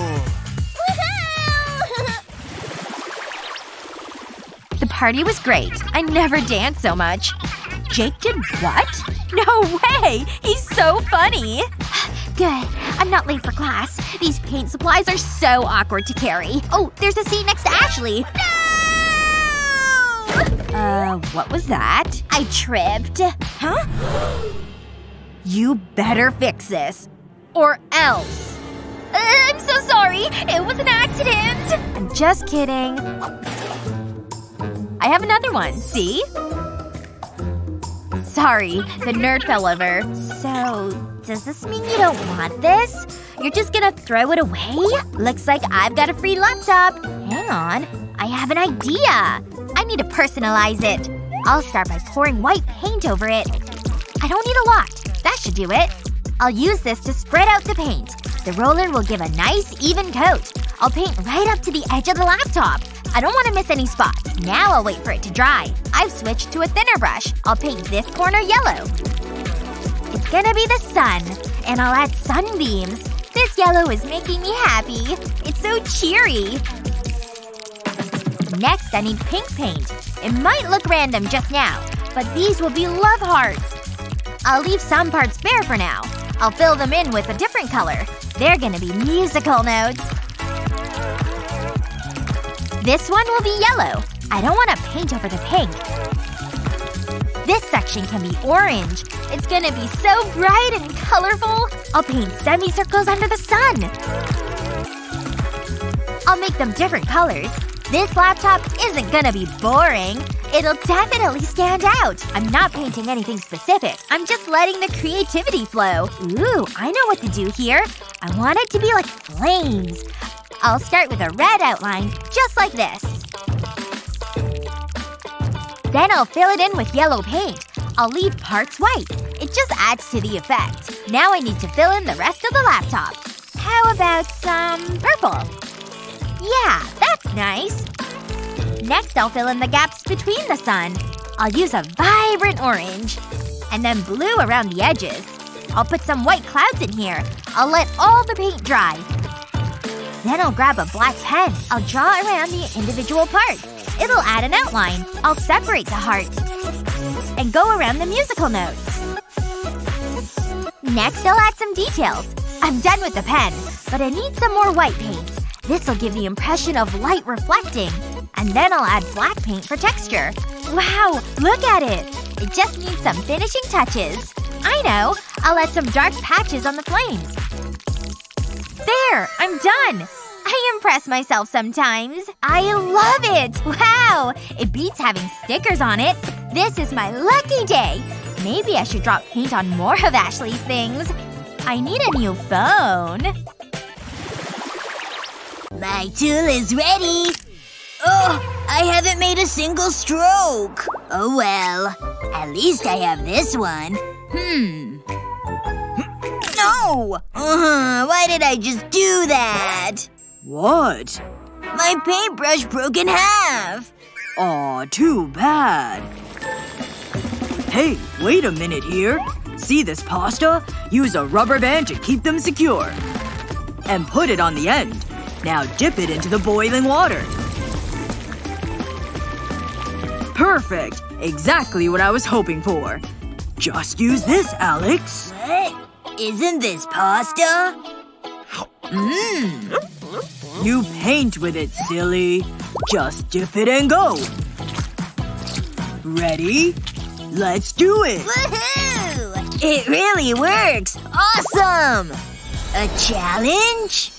The party was great. I never danced so much. Jake did what? No way! He's so funny! Good. I'm not late for class. These paint supplies are so awkward to carry. Oh, there's a seat next to Ashley. No! Uh, what was that? I tripped. Huh? You better fix this. Or else. Uh, I'm so sorry. It was an accident. I'm just kidding. I have another one. See? Sorry. The nerd fell over. So, does this mean you don't want this? You're just gonna throw it away? Looks like I've got a free laptop. Hang on. I have an idea. I need to personalize it. I'll start by pouring white paint over it. I don't need a lot. That should do it. I'll use this to spread out the paint. The roller will give a nice, even coat. I'll paint right up to the edge of the laptop. I don't want to miss any spots. Now I'll wait for it to dry. I've switched to a thinner brush. I'll paint this corner yellow. It's gonna be the sun. And I'll add sunbeams. This yellow is making me happy. It's so cheery. Next, I need pink paint. It might look random just now, but these will be love hearts. I'll leave some parts bare for now. I'll fill them in with a different color. They're gonna be musical notes. This one will be yellow. I don't want to paint over the pink. This section can be orange. It's gonna be so bright and colorful. I'll paint semicircles under the sun. I'll make them different colors. This laptop isn't gonna be boring. It'll definitely stand out. I'm not painting anything specific. I'm just letting the creativity flow. Ooh, I know what to do here. I want it to be like flames. I'll start with a red outline, just like this. Then I'll fill it in with yellow paint. I'll leave parts white. It just adds to the effect. Now I need to fill in the rest of the laptop. How about some purple? Yeah, that's nice. Next, I'll fill in the gaps between the sun. I'll use a vibrant orange. And then blue around the edges. I'll put some white clouds in here. I'll let all the paint dry. Then I'll grab a black pen. I'll draw around the individual parts. It'll add an outline. I'll separate the heart. And go around the musical notes. Next, I'll add some details. I'm done with the pen. But I need some more white paint. This'll give the impression of light reflecting. And then I'll add black paint for texture. Wow, look at it! It just needs some finishing touches. I know! I'll add some dark patches on the flames. There! I'm done! I impress myself sometimes. I love it! Wow! It beats having stickers on it. This is my lucky day! Maybe I should drop paint on more of Ashley's things. I need a new phone. My tool is ready! Oh, I haven't made a single stroke! Oh well. At least I have this one. Hmm. No! Uh-huh, why did I just do that? What? My paintbrush broke in half! Aw, too bad. Hey, wait a minute here. See this pasta? Use a rubber band to keep them secure. And put it on the end. Now dip it into the boiling water. Perfect! Exactly what I was hoping for. Just use this, Alex. What? Isn't this pasta? Mmm. You paint with it, silly. Just dip it and go. Ready? Let's do it! Woohoo! It really works! Awesome! A challenge?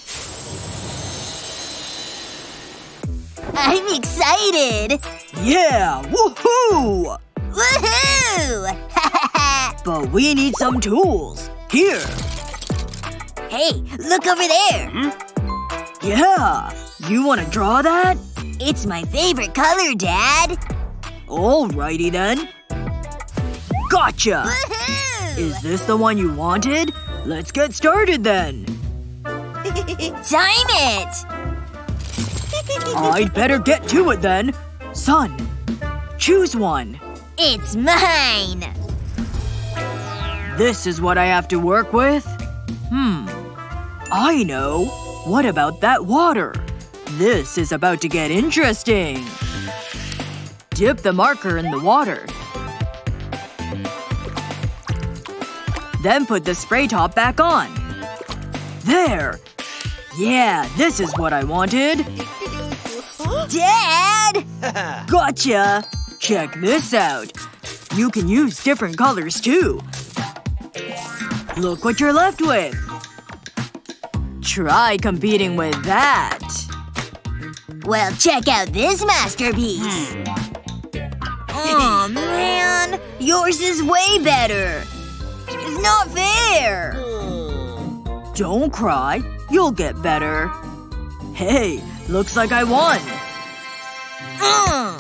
I'm excited! Yeah! Woohoo! Woohoo! But we need some tools. Here. Hey, look over there! Hmm? Yeah! You wanna draw that? It's my favorite color, Dad! Alrighty then. Gotcha! Woohoo! Is this the one you wanted? Let's get started then! Time it! I'd better get to it then. Son, choose one. It's mine! This is what I have to work with? Hmm. I know. What about that water? This is about to get interesting. Dip the marker in the water. Then put the spray top back on. There! Yeah, this is what I wanted. Dad! Gotcha! Check this out. You can use different colors, too. Look what you're left with. Try competing with that. Well, check out this masterpiece. Aw, oh, man. Yours is way better. It's not fair. Don't cry. You'll get better. Hey, looks like I won. Mm.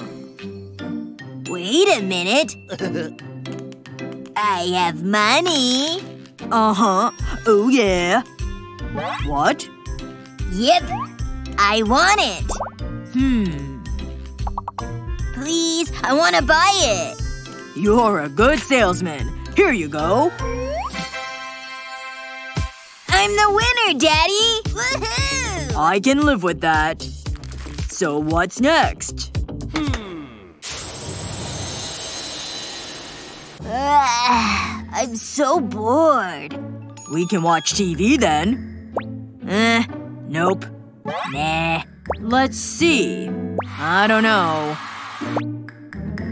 Wait a minute. I have money. Uh-huh. Oh yeah. What? Yep. I want it. Hmm. Please, I want to buy it. You're a good salesman. Here you go. I'm the winner, Daddy! Woohoo! I can live with that. So what's next? Hmm. Uh, I'm so bored. We can watch T V then. Eh. Nope. Nah. Let's see. I don't know.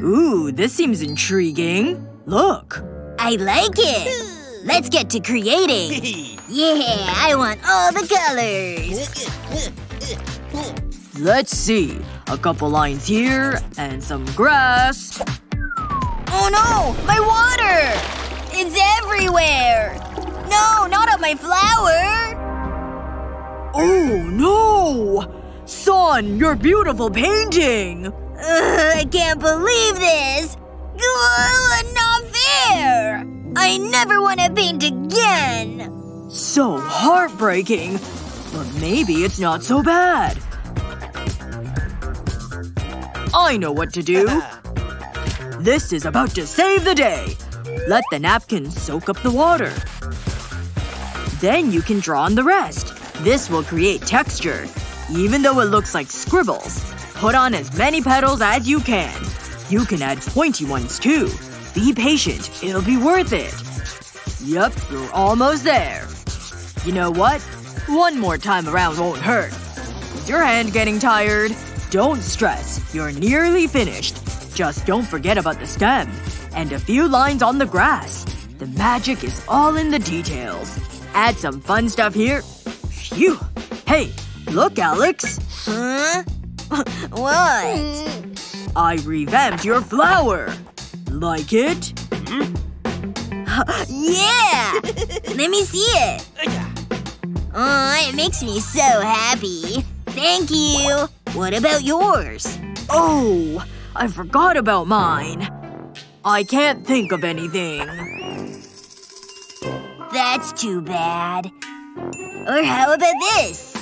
Ooh, this seems intriguing. Look. I like it. Let's get to creating. Yeah, I want all the colors. Let's see. A couple lines here, and some grass. Oh no! My water! It's everywhere! No, not on my flower! Oh no! Son, your beautiful painting! Uh, I can't believe this! Not fair! I never want to paint again! So heartbreaking. But maybe it's not so bad. I know what to do. This is about to save the day. Let the napkin soak up the water. Then you can draw on the rest. This will create texture. Even though it looks like scribbles. Put on as many petals as you can. You can add pointy ones too. Be patient. It'll be worth it. Yep, you're almost there. You know what? One more time around won't hurt. Is your hand getting tired? Don't stress. You're nearly finished. Just don't forget about the stem. And a few lines on the grass. The magic is all in the details. Add some fun stuff here. Phew. Hey, look, Alex. Huh? What? I revamped your flower. Like it? Yeah! Let me see it. Aw, it makes me so happy. Thank you. What about yours? Oh, I forgot about mine. I can't think of anything. That's too bad. Or how about this?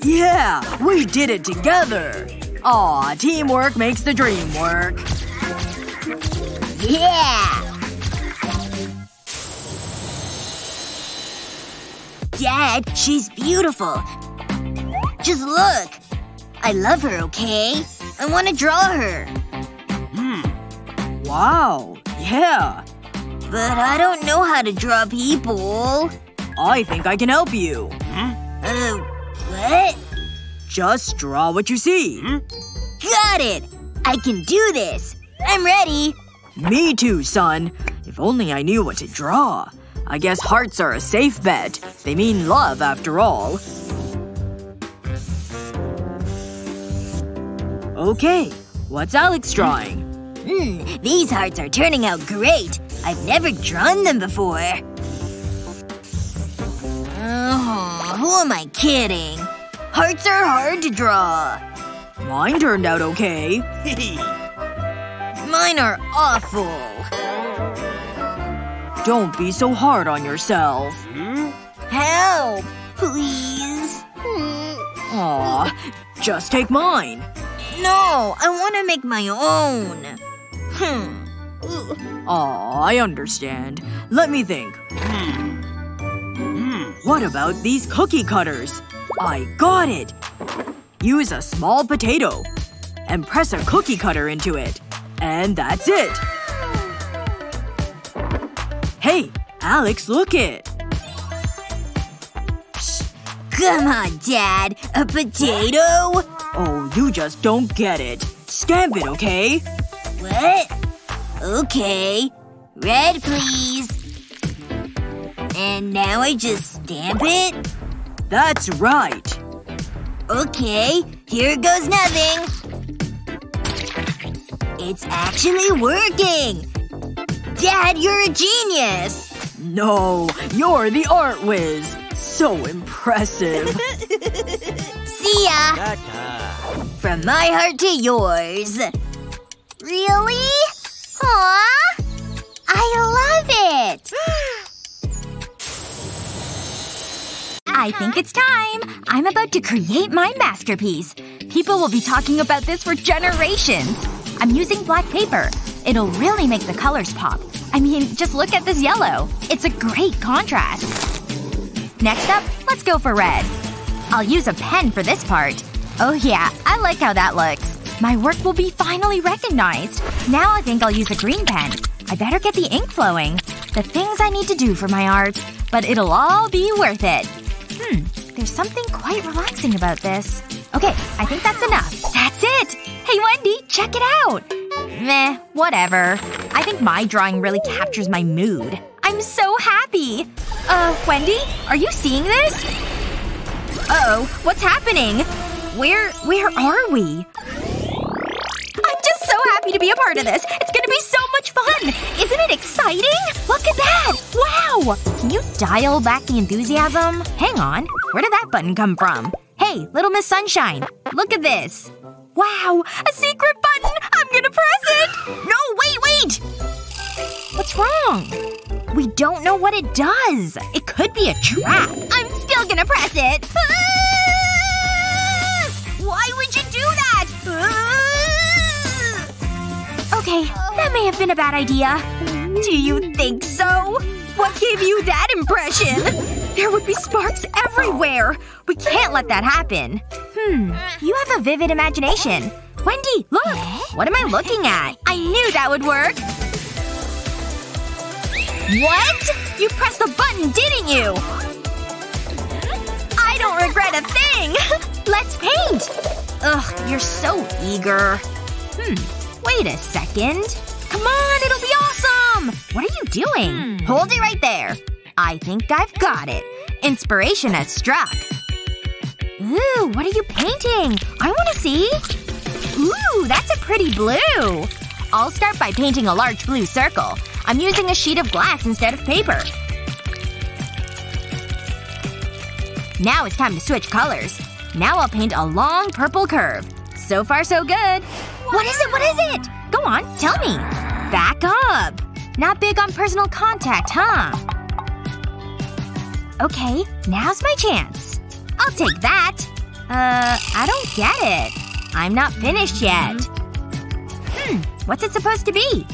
Yeah, we did it together. Aw, teamwork makes the dream work. Yeah! Dad, she's beautiful. Just look. I love her, okay? I want to draw her. Hmm. Wow. Yeah. But I don't know how to draw people. I think I can help you. Huh? Uh, what? Just draw what you see. Hmm? Got it! I can do this! I'm ready! Me too, son. If only I knew what to draw. I guess hearts are a safe bet. They mean love, after all. Okay. What's Alex drawing? Hmm. These hearts are turning out great. I've never drawn them before. Oh, who am I kidding? Hearts are hard to draw. Mine turned out okay. Mine are awful. Don't be so hard on yourself. Hmm? Help. Please. Aw. Just take mine. No. I want to make my own. Hmm. Aw. I understand. Let me think. What about these cookie cutters? I got it! Use a small potato. And press a cookie cutter into it. And that's it. Hey, Alex, look it. Come on, Dad. A potato? Oh, you just don't get it. Stamp it, okay? What? Okay. Red, please. And now I just stamp it? That's right. Okay, here goes nothing. It's actually working! Dad, you're a genius! No, you're the art whiz. So impressive. See ya! Ta-ta. From my heart to yours. Really? Aw! I love it! I think it's time. I'm about to create my masterpiece. People will be talking about this for generations. I'm using black paper. It'll really make the colors pop. I mean, just look at this yellow. It's a great contrast. Next up, let's go for red. I'll use a pen for this part. Oh yeah, I like how that looks. My work will be finally recognized. Now I think I'll use a green pen. I better get the ink flowing. The things I need to do for my art. But it'll all be worth it. Hmm. There's something quite relaxing about this. Okay, I think that's enough. That's it! Hey, Wendy! Check it out! Meh, whatever. I think my drawing really captures my mood. I'm so happy! Uh, Wendy? Are you seeing this? Uh-oh. What's happening? Where… where are we? I'm just so happy to be a part of this! It's gonna be so much fun! Isn't it exciting? Look at that! Wow! Can you dial back the enthusiasm? Hang on. Where did that button come from? Hey, Little Miss Sunshine. Look at this. Wow! A secret button! I'm gonna press it! No, wait, wait! What's wrong? We don't know what it does. It could be a trap. I'm still gonna press it. Ah! Why would you do that? Ah! Okay, that may have been a bad idea. Do you think so? What gave you that impression? There would be sparks everywhere! We can't let that happen. Hmm. You have a vivid imagination. Wendy, look! What am I looking at? I knew that would work! What? You pressed the button, didn't you? I don't regret a thing! Let's paint! Ugh, you're so eager. Hmm. Wait a second. Come on, it'll be awesome! What are you doing? Hmm. Hold it right there. I think I've got it. Inspiration has struck. Ooh, what are you painting? I wanna see. Ooh, that's a pretty blue. I'll start by painting a large blue circle. I'm using a sheet of glass instead of paper. Now it's time to switch colors. Now I'll paint a long purple curve. So far so good. What is it? What is it? Go on, tell me. Back up. Not big on personal contact, huh? Okay, now's my chance. I'll take that. Uh, I don't get it. I'm not finished yet. Hmm, what's it supposed to be?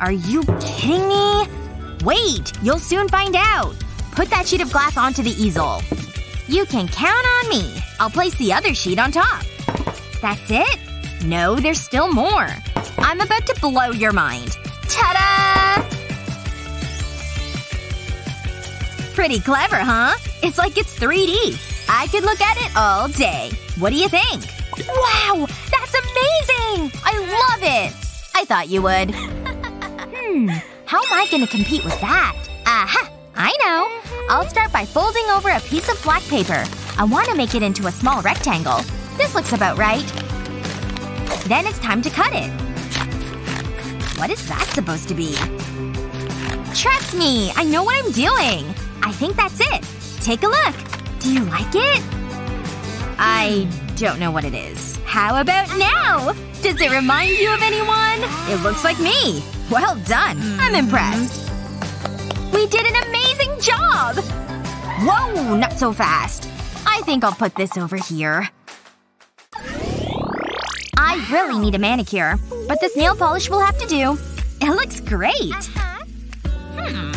Are you kidding me? Wait, you'll soon find out. Put that sheet of glass onto the easel. You can count on me. I'll place the other sheet on top. That's it? No, there's still more. I'm about to blow your mind. Ta-da! Pretty clever, huh? It's like it's three D. I could look at it all day. What do you think? Wow! That's amazing! I love it! I thought you would. Hmm. How am I gonna compete with that? Aha! I know! I'll start by folding over a piece of black paper. I want to make it into a small rectangle. This looks about right. Then it's time to cut it. What is that supposed to be? Trust me! I know what I'm doing! I think that's it. Take a look. Do you like it? I don't know what it is. How about now? Does it remind you of anyone? It looks like me. Well done. I'm impressed. We did an amazing job! Whoa, not so fast. I think I'll put this over here. I really need a manicure. But this nail polish will have to do. It looks great. Hmm.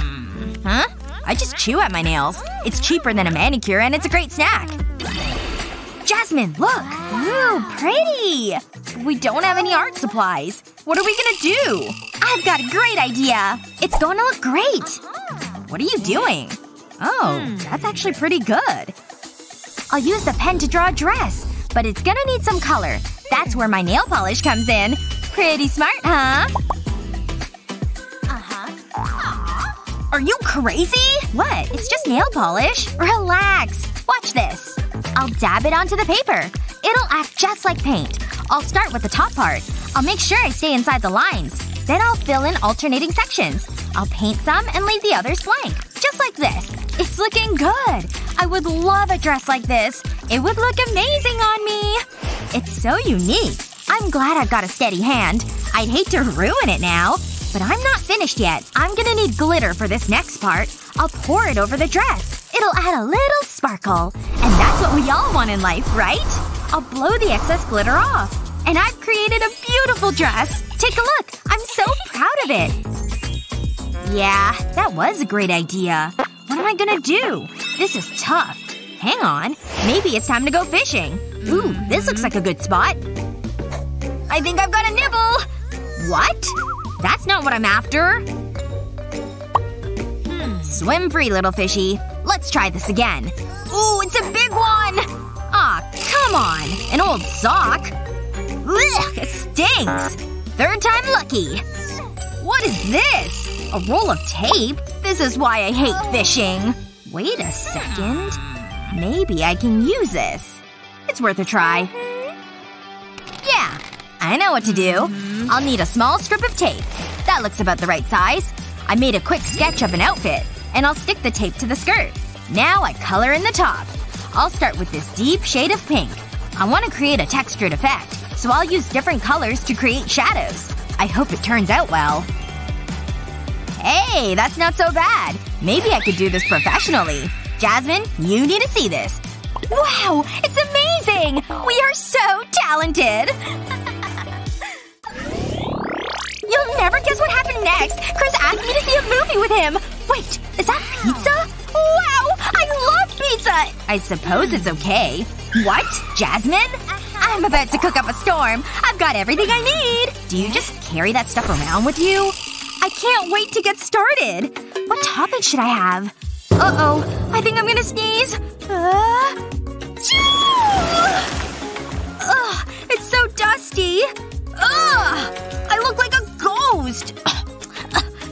Huh? I just chew at my nails. It's cheaper than a manicure and it's a great snack. Jasmine, look! Ooh, pretty! We don't have any art supplies. What are we gonna do? I've got a great idea! It's gonna look great! What are you doing? Oh, that's actually pretty good. I'll use the pen to draw a dress. But it's gonna need some color. That's where my nail polish comes in. Pretty smart, huh? Are you crazy? What? It's just nail polish. Relax. Watch this. I'll dab it onto the paper. It'll act just like paint. I'll start with the top part. I'll make sure I stay inside the lines. Then I'll fill in alternating sections. I'll paint some and leave the others blank. Just like this. It's looking good. I would love a dress like this. It would look amazing on me. It's so unique. I'm glad I've got a steady hand. I'd hate to ruin it now. But I'm not finished yet. I'm gonna need glitter for this next part. I'll pour it over the dress. It'll add a little sparkle. And that's what we all want in life, right? I'll blow the excess glitter off. And I've created a beautiful dress! Take a look! I'm so proud of it! Yeah, that was a great idea. What am I gonna do? This is tough. Hang on. Maybe it's time to go fishing. Ooh, this looks like a good spot. I think I've got a nibble! What? That's not what I'm after. Hmm. Swim free, little fishy. Let's try this again. Ooh, it's a big one! Aw, come on! An old sock? Ugh, it stinks! Third time lucky! What is this? A roll of tape? This is why I hate fishing. Wait a second. Maybe I can use this. It's worth a try. Yeah. I know what to do. I'll need a small strip of tape. That looks about the right size. I made a quick sketch of an outfit. And I'll stick the tape to the skirt. Now I color in the top. I'll start with this deep shade of pink. I want to create a textured effect. So I'll use different colors to create shadows. I hope it turns out well. Hey, that's not so bad. Maybe I could do this professionally. Jasmine, you need to see this. Wow! It's amazing! We are so talented! You'll never guess what happened next! Chris asked me to see a movie with him! Wait, is that pizza? Wow! I love pizza! I suppose it's okay. What? Jasmine? I'm about to cook up a storm. I've got everything I need! Do you just carry that stuff around with you? I can't wait to get started! What topping should I have? Uh-oh. I think I'm gonna sneeze. Uh, Ugh. It's so dusty. Ugh! I look like a ghost!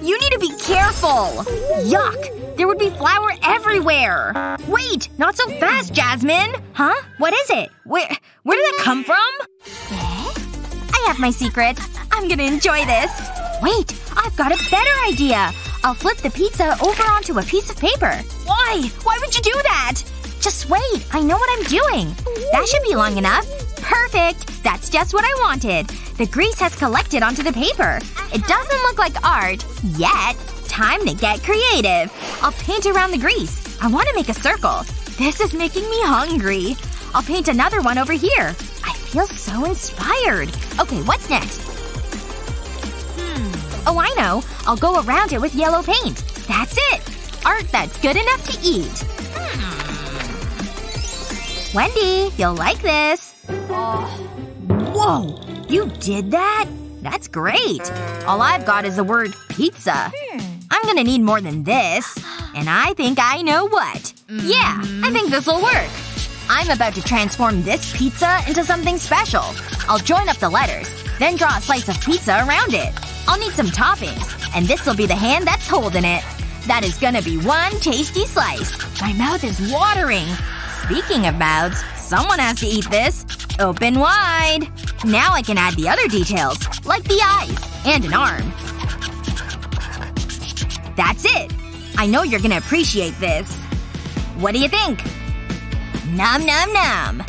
You need to be careful! Yuck! There would be flour everywhere! Wait! Not so fast, Jasmine! Huh? What is it? Where… where did that come from? I have my secret. I'm gonna enjoy this. Wait! I've got a better idea! I'll flip the pizza over onto a piece of paper. Why? Why would you do that? Just wait. I know what I'm doing. That should be long enough. Perfect! That's just what I wanted. The grease has collected onto the paper. It doesn't look like art. Yet. Time to get creative. I'll paint around the grease. I want to make a circle. This is making me hungry. I'll paint another one over here. I feel so inspired. Okay, what's next? Oh, I know. I'll go around it with yellow paint. That's it! Art that's good enough to eat. Wendy, you'll like this. Whoa! You did that? That's great. All I've got is the word pizza. I'm gonna need more than this. And I think I know what. Yeah, I think this'll work. I'm about to transform this pizza into something special. I'll join up the letters, then draw a slice of pizza around it. I'll need some toppings. And this'll be the hand that's holding it. That is gonna be one tasty slice. My mouth is watering. Speaking of mouths, someone has to eat this. Open wide. Now I can add the other details. Like the eyes. And an arm. That's it. I know you're gonna appreciate this. What do you think? Nom nom nom.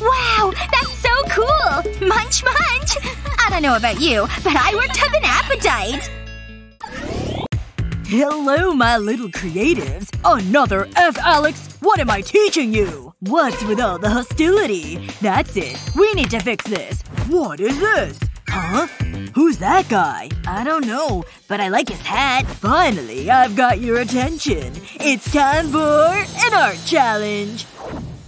Wow! That's so cool! Munch munch! I don't know about you, but I worked up an appetite! Hello, my little creatives. Another F, Alex! What am I teaching you? What's with all the hostility? That's it. We need to fix this. What is this? Huh? Who's that guy? I don't know, but I like his hat. Finally, I've got your attention. It's time for an art challenge!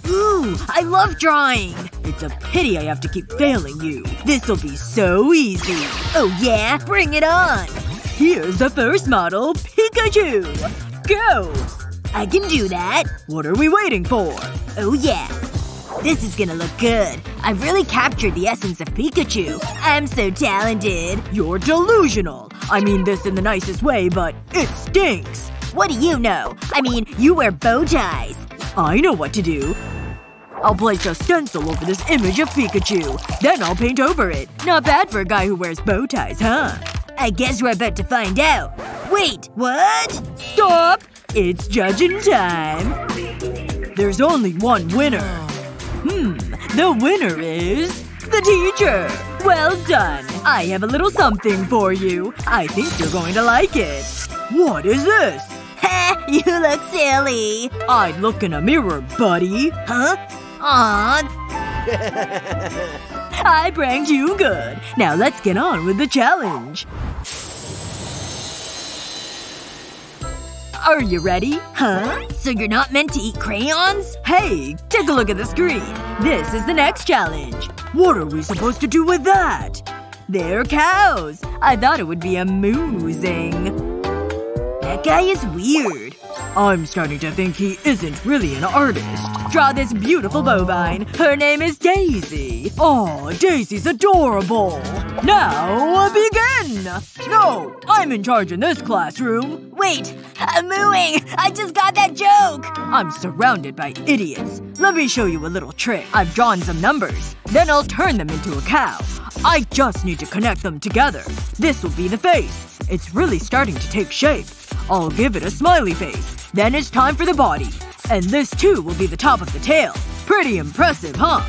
Ooh, I love drawing! It's a pity I have to keep failing you. This'll be so easy. Oh yeah? Bring it on! Here's the first model, Pikachu! Go! I can do that. What are we waiting for? Oh yeah. This is gonna look good. I've really captured the essence of Pikachu. I'm so talented. You're delusional. I mean this in the nicest way, but it stinks. What do you know? I mean, you wear bow ties. I know what to do. I'll place a stencil over this image of Pikachu. Then I'll paint over it. Not bad for a guy who wears bow ties, huh? I guess we're about to find out. Wait, what? Stop! It's judging time. There's only one winner. Hmm. The winner is… the teacher! Well done. I have a little something for you. I think you're going to like it. What is this? Ha! You look silly. I'd look in a mirror, buddy. Huh? Aww. I pranked you good. Now let's get on with the challenge. Are you ready? Huh? So you're not meant to eat crayons? Hey, take a look at the screen. This is the next challenge. What are we supposed to do with that? They're cows. I thought it would be amusing. That guy is weird. I'm starting to think he isn't really an artist. Draw this beautiful bovine. Her name is Daisy. Aw, Daisy's adorable. Now, begin! No! I'm in charge in this classroom. Wait! I'm mooing! I just got that joke! I'm surrounded by idiots. Let me show you a little trick. I've drawn some numbers. Then I'll turn them into a cow. I just need to connect them together. This will be the face. It's really starting to take shape. I'll give it a smiley face. Then it's time for the body. And this too will be the top of the tail. Pretty impressive, huh?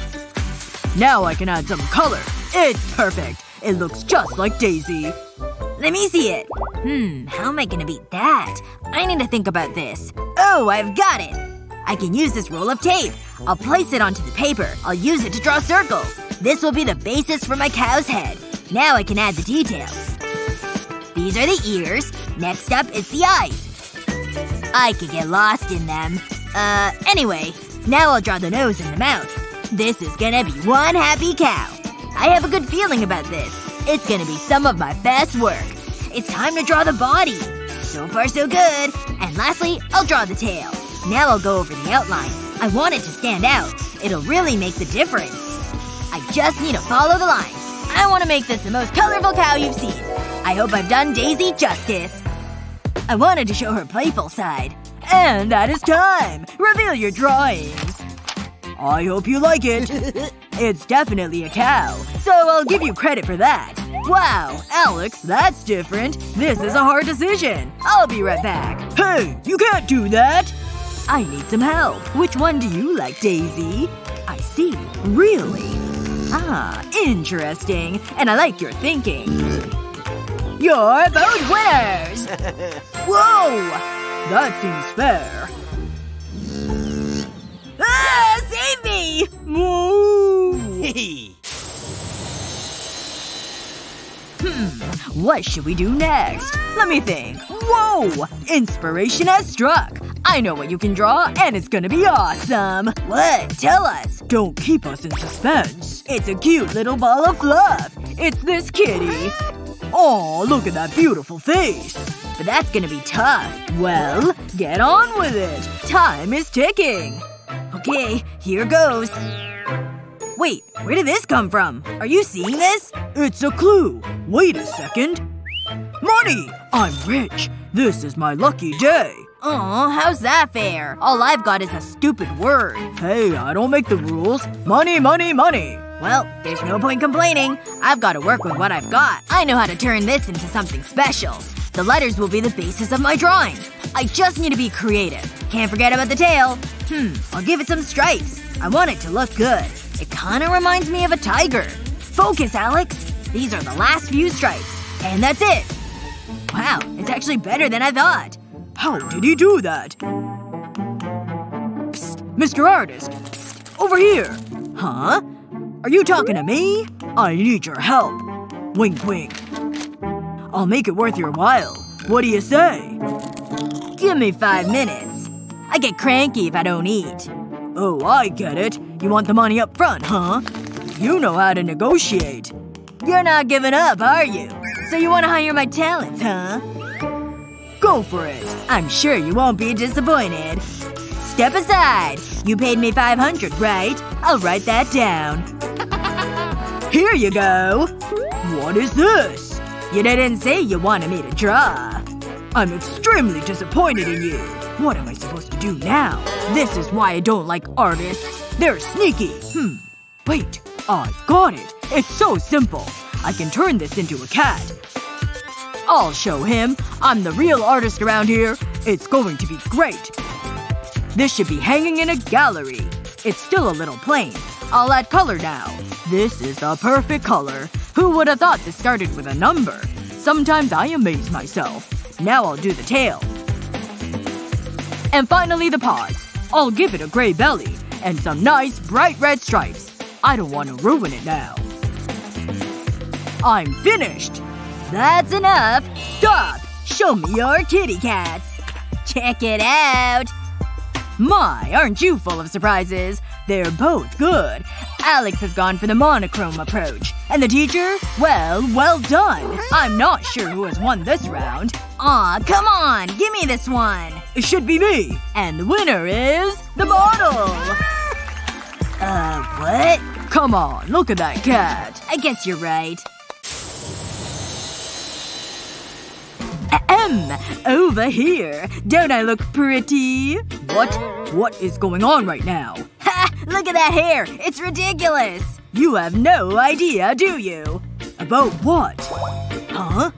Now I can add some color. It's perfect. It looks just like Daisy. Let me see it. Hmm, how am I gonna beat that? I need to think about this. Oh, I've got it! I can use this roll of tape. I'll place it onto the paper. I'll use it to draw circles. This will be the basis for my cow's head. Now I can add the details. These are the ears. Next up is the eyes. I could get lost in them. Uh, anyway. Now I'll draw the nose and the mouth. This is gonna be one happy cow. I have a good feeling about this. It's gonna be some of my best work. It's time to draw the body. So far so good. And lastly, I'll draw the tail. Now I'll go over the outline. I want it to stand out. It'll really make the difference. I just need to follow the lines. I want to make this the most colorful cow you've seen. I hope I've done Daisy justice. I wanted to show her playful side. And that is time! Reveal your drawings. I hope you like it. It's definitely a cow. So I'll give you credit for that. Wow, Alex, that's different. This is a hard decision. I'll be right back. Hey, you can't do that! I need some help. Which one do you like, Daisy? I see. Really? Ah, interesting. And I like your thinking. You're both winners! Whoa! That seems fair. Ah! Save me! Moo! Hmm. What should we do next? Let me think. Whoa! Inspiration has struck. I know what you can draw, and it's gonna be awesome. What? Tell us. Don't keep us in suspense. It's a cute little ball of fluff. It's this kitty. Aw, look at that beautiful face. But that's gonna be tough. Well, get on with it. Time is ticking. Okay, here goes. Wait, where did this come from? Are you seeing this? It's a clue. Wait a second. Money! I'm rich. This is my lucky day. Aw, how's that fair? All I've got is a stupid word. Hey, I don't make the rules. Money, money, money. Well, there's no point complaining. I've got to work with what I've got. I know how to turn this into something special. The letters will be the basis of my drawings. I just need to be creative. Can't forget about the tail. Hmm, I'll give it some stripes. I want it to look good. It kinda reminds me of a tiger. Focus, Alex! These are the last few stripes. And that's it! Wow, it's actually better than I thought. How did he do that? Psst, Mister Artist. Psst, over here. Huh? Are you talking to me? I need your help. Wink wink. I'll make it worth your while. What do you say? Give me five minutes. I get cranky if I don't eat. Oh, I get it. You want the money up front, huh? You know how to negotiate. You're not giving up, are you? So you want to hire my talents, huh? Go for it. I'm sure you won't be disappointed. Step aside. You paid me five hundred, right? I'll write that down. Here you go. What is this? You didn't say you wanted me to draw. I'm extremely disappointed in you. What am I supposed to do now? This is why I don't like artists. They're sneaky. Hmm. Wait. I've got it. It's so simple. I can turn this into a cat. I'll show him. I'm the real artist around here. It's going to be great. This should be hanging in a gallery. It's still a little plain. I'll add color now. This is the perfect color. Who would have thought this started with a number? Sometimes I amaze myself. Now I'll do the tail. And finally the paws. I'll give it a gray belly. And some nice, bright red stripes. I don't want to ruin it now. I'm finished! That's enough! Stop! Show me your kitty cats! Check it out! My, aren't you full of surprises? They're both good. Alex has gone for the monochrome approach. And the teacher? Well, well done. I'm not sure who has won this round. Aw, come on! Give me this one! It should be me! And the winner is… the bottle! Uh, what? Come on, look at that cat. I guess you're right. Ahem! Over here! Don't I look pretty? What? What is going on right now? Ha! Look at that hair! It's ridiculous! You have no idea, do you? About what? Huh?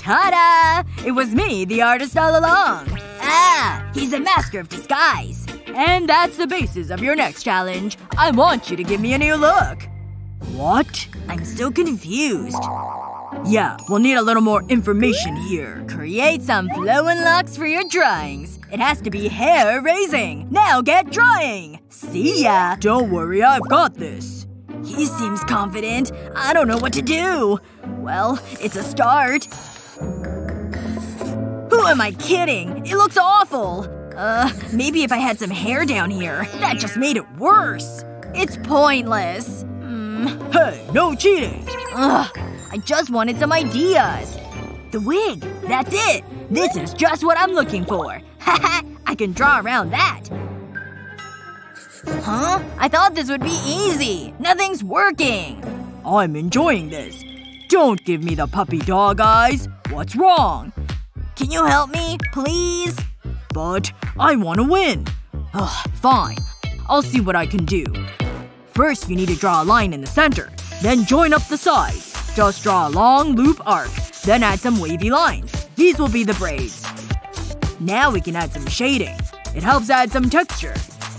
Ta-da! It was me, the artist, all along! Ah! He's a master of disguise! And that's the basis of your next challenge. I want you to give me a new look. What? I'm so confused. Yeah, we'll need a little more information here. Create some flowing locks for your drawings. It has to be hair-raising. Now get drawing! See ya! Don't worry, I've got this. He seems confident. I don't know what to do. Well, it's a start. Who am I kidding? It looks awful! Uh, maybe if I had some hair down here. That just made it worse. It's pointless. Mm. Hey, no cheating! Ugh. I just wanted some ideas. The wig. That's it. This is just what I'm looking for. Haha. I can draw around that. Huh? I thought this would be easy. Nothing's working. I'm enjoying this. Don't give me the puppy dog eyes. What's wrong? Can you help me? Please? But I want to win. Ugh, fine. I'll see what I can do. First, you need to draw a line in the center. Then join up the sides. Just draw a long loop arc. Then add some wavy lines. These will be the braids. Now we can add some shading. It helps add some texture.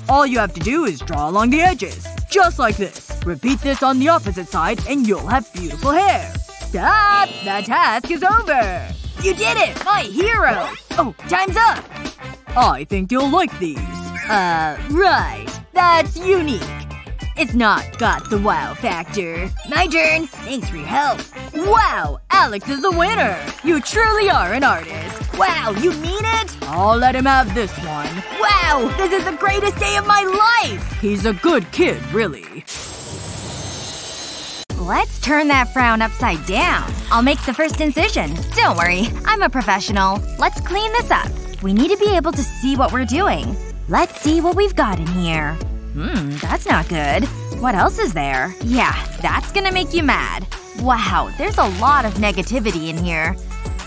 All you have to do is draw along the edges. Just like this. Repeat this on the opposite side and you'll have beautiful hair. Stop! The task is over! You did it! My hero! Oh, time's up! I think you'll like these. Uh, right. That's unique. It's not got the wow factor. My turn. Thanks for your help. Wow! Alex is the winner! You truly are an artist. Wow, you mean it? I'll let him have this one. Wow! This is the greatest day of my life! He's a good kid, really. Let's turn that frown upside down. I'll make the first incision. Don't worry. I'm a professional. Let's clean this up. We need to be able to see what we're doing. Let's see what we've got in here. Hmm, that's not good. What else is there? Yeah, that's gonna make you mad. Wow, there's a lot of negativity in here.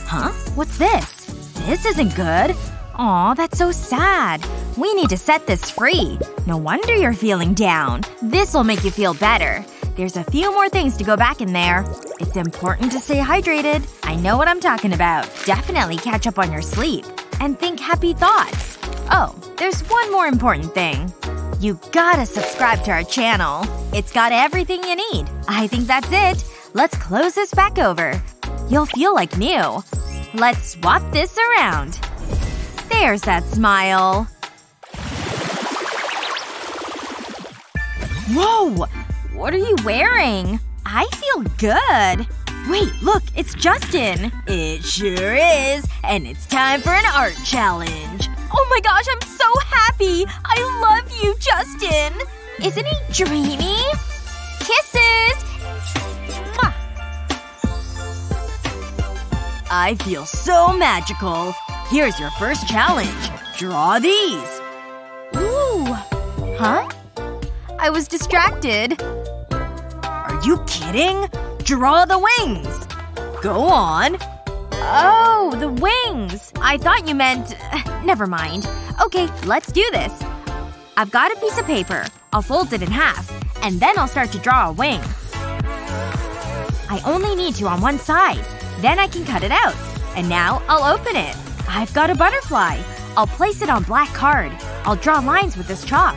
Huh? What's this? This isn't good. Aw, that's so sad. We need to set this free. No wonder you're feeling down. This'll make you feel better. There's a few more things to go back in there. It's important to stay hydrated. I know what I'm talking about. Definitely catch up on your sleep. And think happy thoughts. Oh, there's one more important thing. You gotta subscribe to our channel. It's got everything you need. I think that's it. Let's close this back over. You'll feel like new. Let's swap this around. There's that smile. Whoa! What are you wearing? I feel good. Wait, look, it's Justin. It sure is. And it's time for an art challenge. Oh my gosh, I'm so happy! I love you, Justin! Isn't he dreamy? Kisses! Mwah. I feel so magical. Here's your first challenge. Draw these. Ooh. Huh? I was distracted. Are you kidding? Draw the wings! Go on. Oh, the wings! I thought you meant… Never mind. Okay, let's do this. I've got a piece of paper. I'll fold it in half. And then I'll start to draw a wing. I only need two on one side. Then I can cut it out. And now I'll open it. I've got a butterfly. I'll place it on black card. I'll draw lines with this chalk.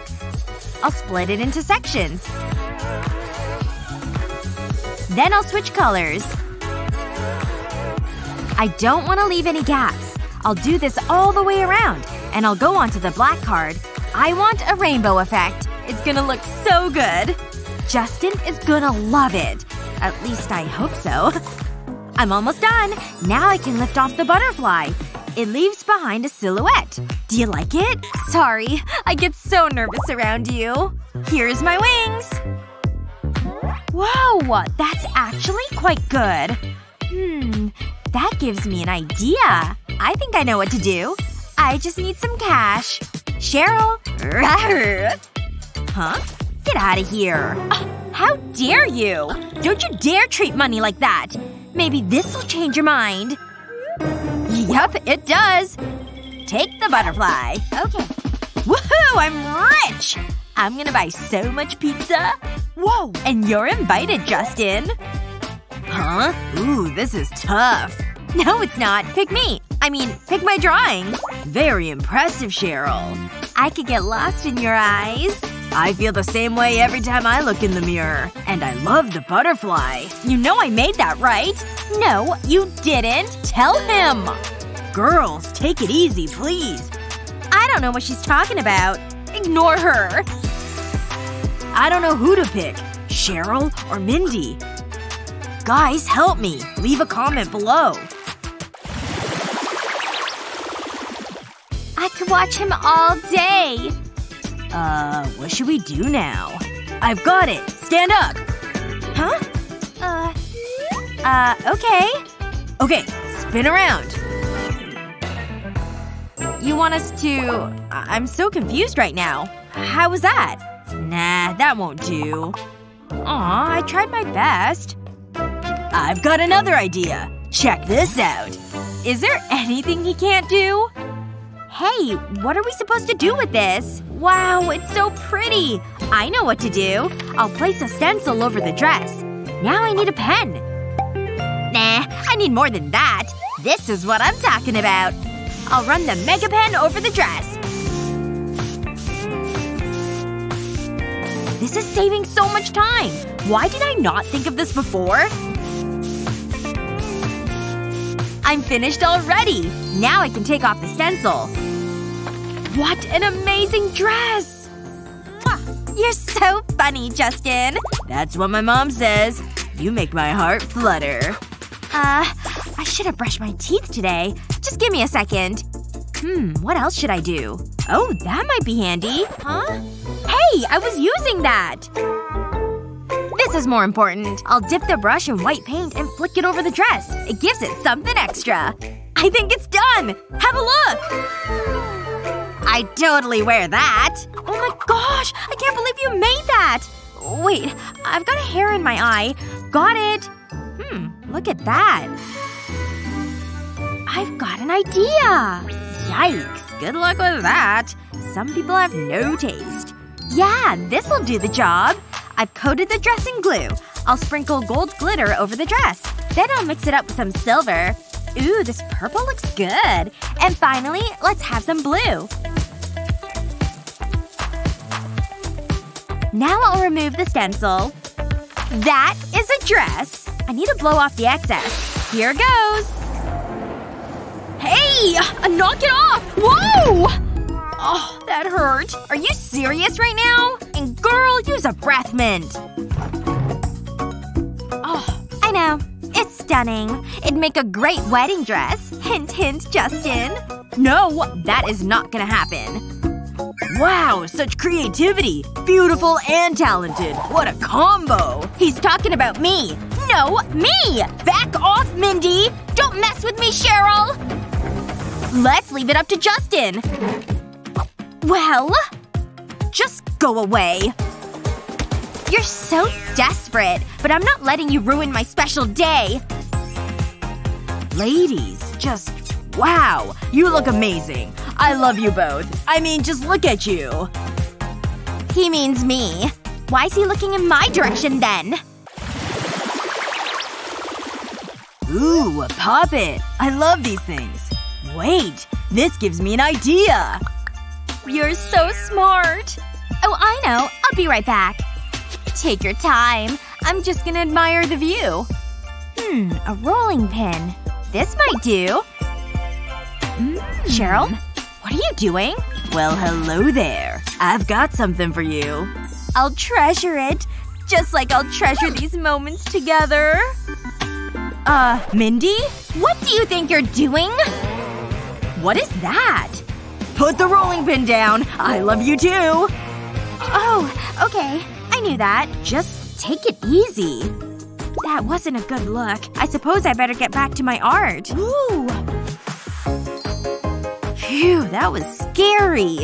I'll split it into sections. Then I'll switch colors. I don't want to leave any gaps. I'll do this all the way around. And I'll go onto the black card. I want a rainbow effect. It's gonna look so good. Justin is gonna love it. At least I hope so. I'm almost done. Now I can lift off the butterfly. It leaves behind a silhouette. Do you like it? Sorry. I get so nervous around you. Here's my wings. Whoa! That's actually quite good. Hmm. that gives me an idea. I think I know what to do. I just need some cash. Cheryl? Huh? Get out of here. How dare you! Don't you dare treat money like that! Maybe this'll change your mind. Yep, it does. Take the butterfly. Okay. Woohoo! I'm rich! I'm gonna buy so much pizza. Whoa! And you're invited, Justin. Huh? Ooh, this is tough. No, it's not. Pick me. I mean, pick my drawing. Very impressive, Cheryl. I could get lost in your eyes. I feel the same way every time I look in the mirror. And I love the butterfly. You know I made that, right? No, you didn't. Tell him! Girls, take it easy, please. I don't know what she's talking about. Ignore her. I don't know who to pick. Cheryl or Mindy. Guys, help me. Leave a comment below. I could watch him all day. Uh, what should we do now? I've got it! Stand up! Huh? Uh… Uh, okay. Okay, spin around. You want us to… I'm so confused right now. How was that? Nah, that won't do. Aw, I tried my best. I've got another idea. Check this out. Is there anything he can't do? Hey, what are we supposed to do with this? Wow, it's so pretty! I know what to do. I'll place a stencil over the dress. Now I need a pen. Nah, I need more than that. This is what I'm talking about. I'll run the mega pen over the dress. This is saving so much time. Why did I not think of this before? I'm finished already! Now I can take off the stencil. What an amazing dress! Mwah. You're so funny, Justin. That's what my mom says. You make my heart flutter. Uh, I should have brushed my teeth today. Just give me a second. Hmm, what else should I do? Oh, that might be handy. Huh? Hey! I was using that! This is more important. I'll dip the brush in white paint and flick it over the dress. It gives it something extra. I think it's done! Have a look! I'd totally wear that. Oh my gosh! I can't believe you made that! Wait. I've got a hair in my eye. Got it. Hmm. Look at that. I've got an idea! Yikes. Good luck with that. Some people have no taste. Yeah, this'll do the job. I've coated the dress in glue. I'll sprinkle gold glitter over the dress. Then I'll mix it up with some silver. Ooh, this purple looks good. And finally, let's have some blue. Now I'll remove the stencil. That is a dress! I need to blow off the excess. Here goes! Hey! Knock it off! Whoa! Oh, that hurt. Are you serious right now? And girl, use a breath mint. Oh. I know. It's stunning. It'd make a great wedding dress. Hint hint, Justin. No, that is not gonna happen. Wow, such creativity. Beautiful and talented. What a combo. He's talking about me. No, me! Back off, Mindy! Don't mess with me, Cheryl! Let's leave it up to Justin. Well… just go away. You're so desperate. But I'm not letting you ruin my special day. Ladies, just… wow. You look amazing. I love you both. I mean, just look at you. He means me. Why is he looking in my direction, then? Ooh, a puppet. I love these things. Wait. This gives me an idea. You're so smart. Oh, I know. I'll be right back. Take your time. I'm just gonna admire the view. Hmm. A rolling pin. This might do. Mm. Cheryl? What are you doing? Well, hello there. I've got something for you. I'll treasure it. Just like I'll treasure these moments together. Uh, Mindy? What do you think you're doing? What is that? Put the rolling pin down! I love you too! Oh. Okay. I knew that. Just take it easy. That wasn't a good look. I suppose I better get back to my art. Ooh. Phew, that was scary.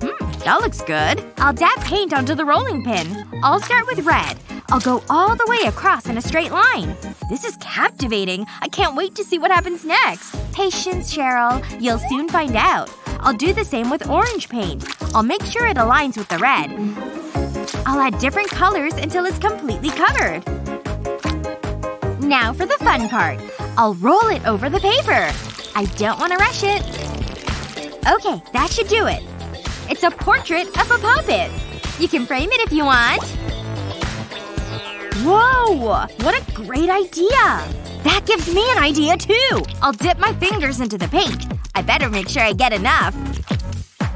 Mm, that looks good. I'll dab paint onto the rolling pin. I'll start with red. I'll go all the way across in a straight line. This is captivating. I can't wait to see what happens next. Patience, Cheryl. You'll soon find out. I'll do the same with orange paint. I'll make sure it aligns with the red. I'll add different colors until it's completely covered. Now for the fun part. I'll roll it over the paper. I don't want to rush it. Okay, that should do it. It's a portrait of a puppet. You can frame it if you want. Whoa! What a great idea! That gives me an idea, too! I'll dip my fingers into the paint. I better make sure I get enough.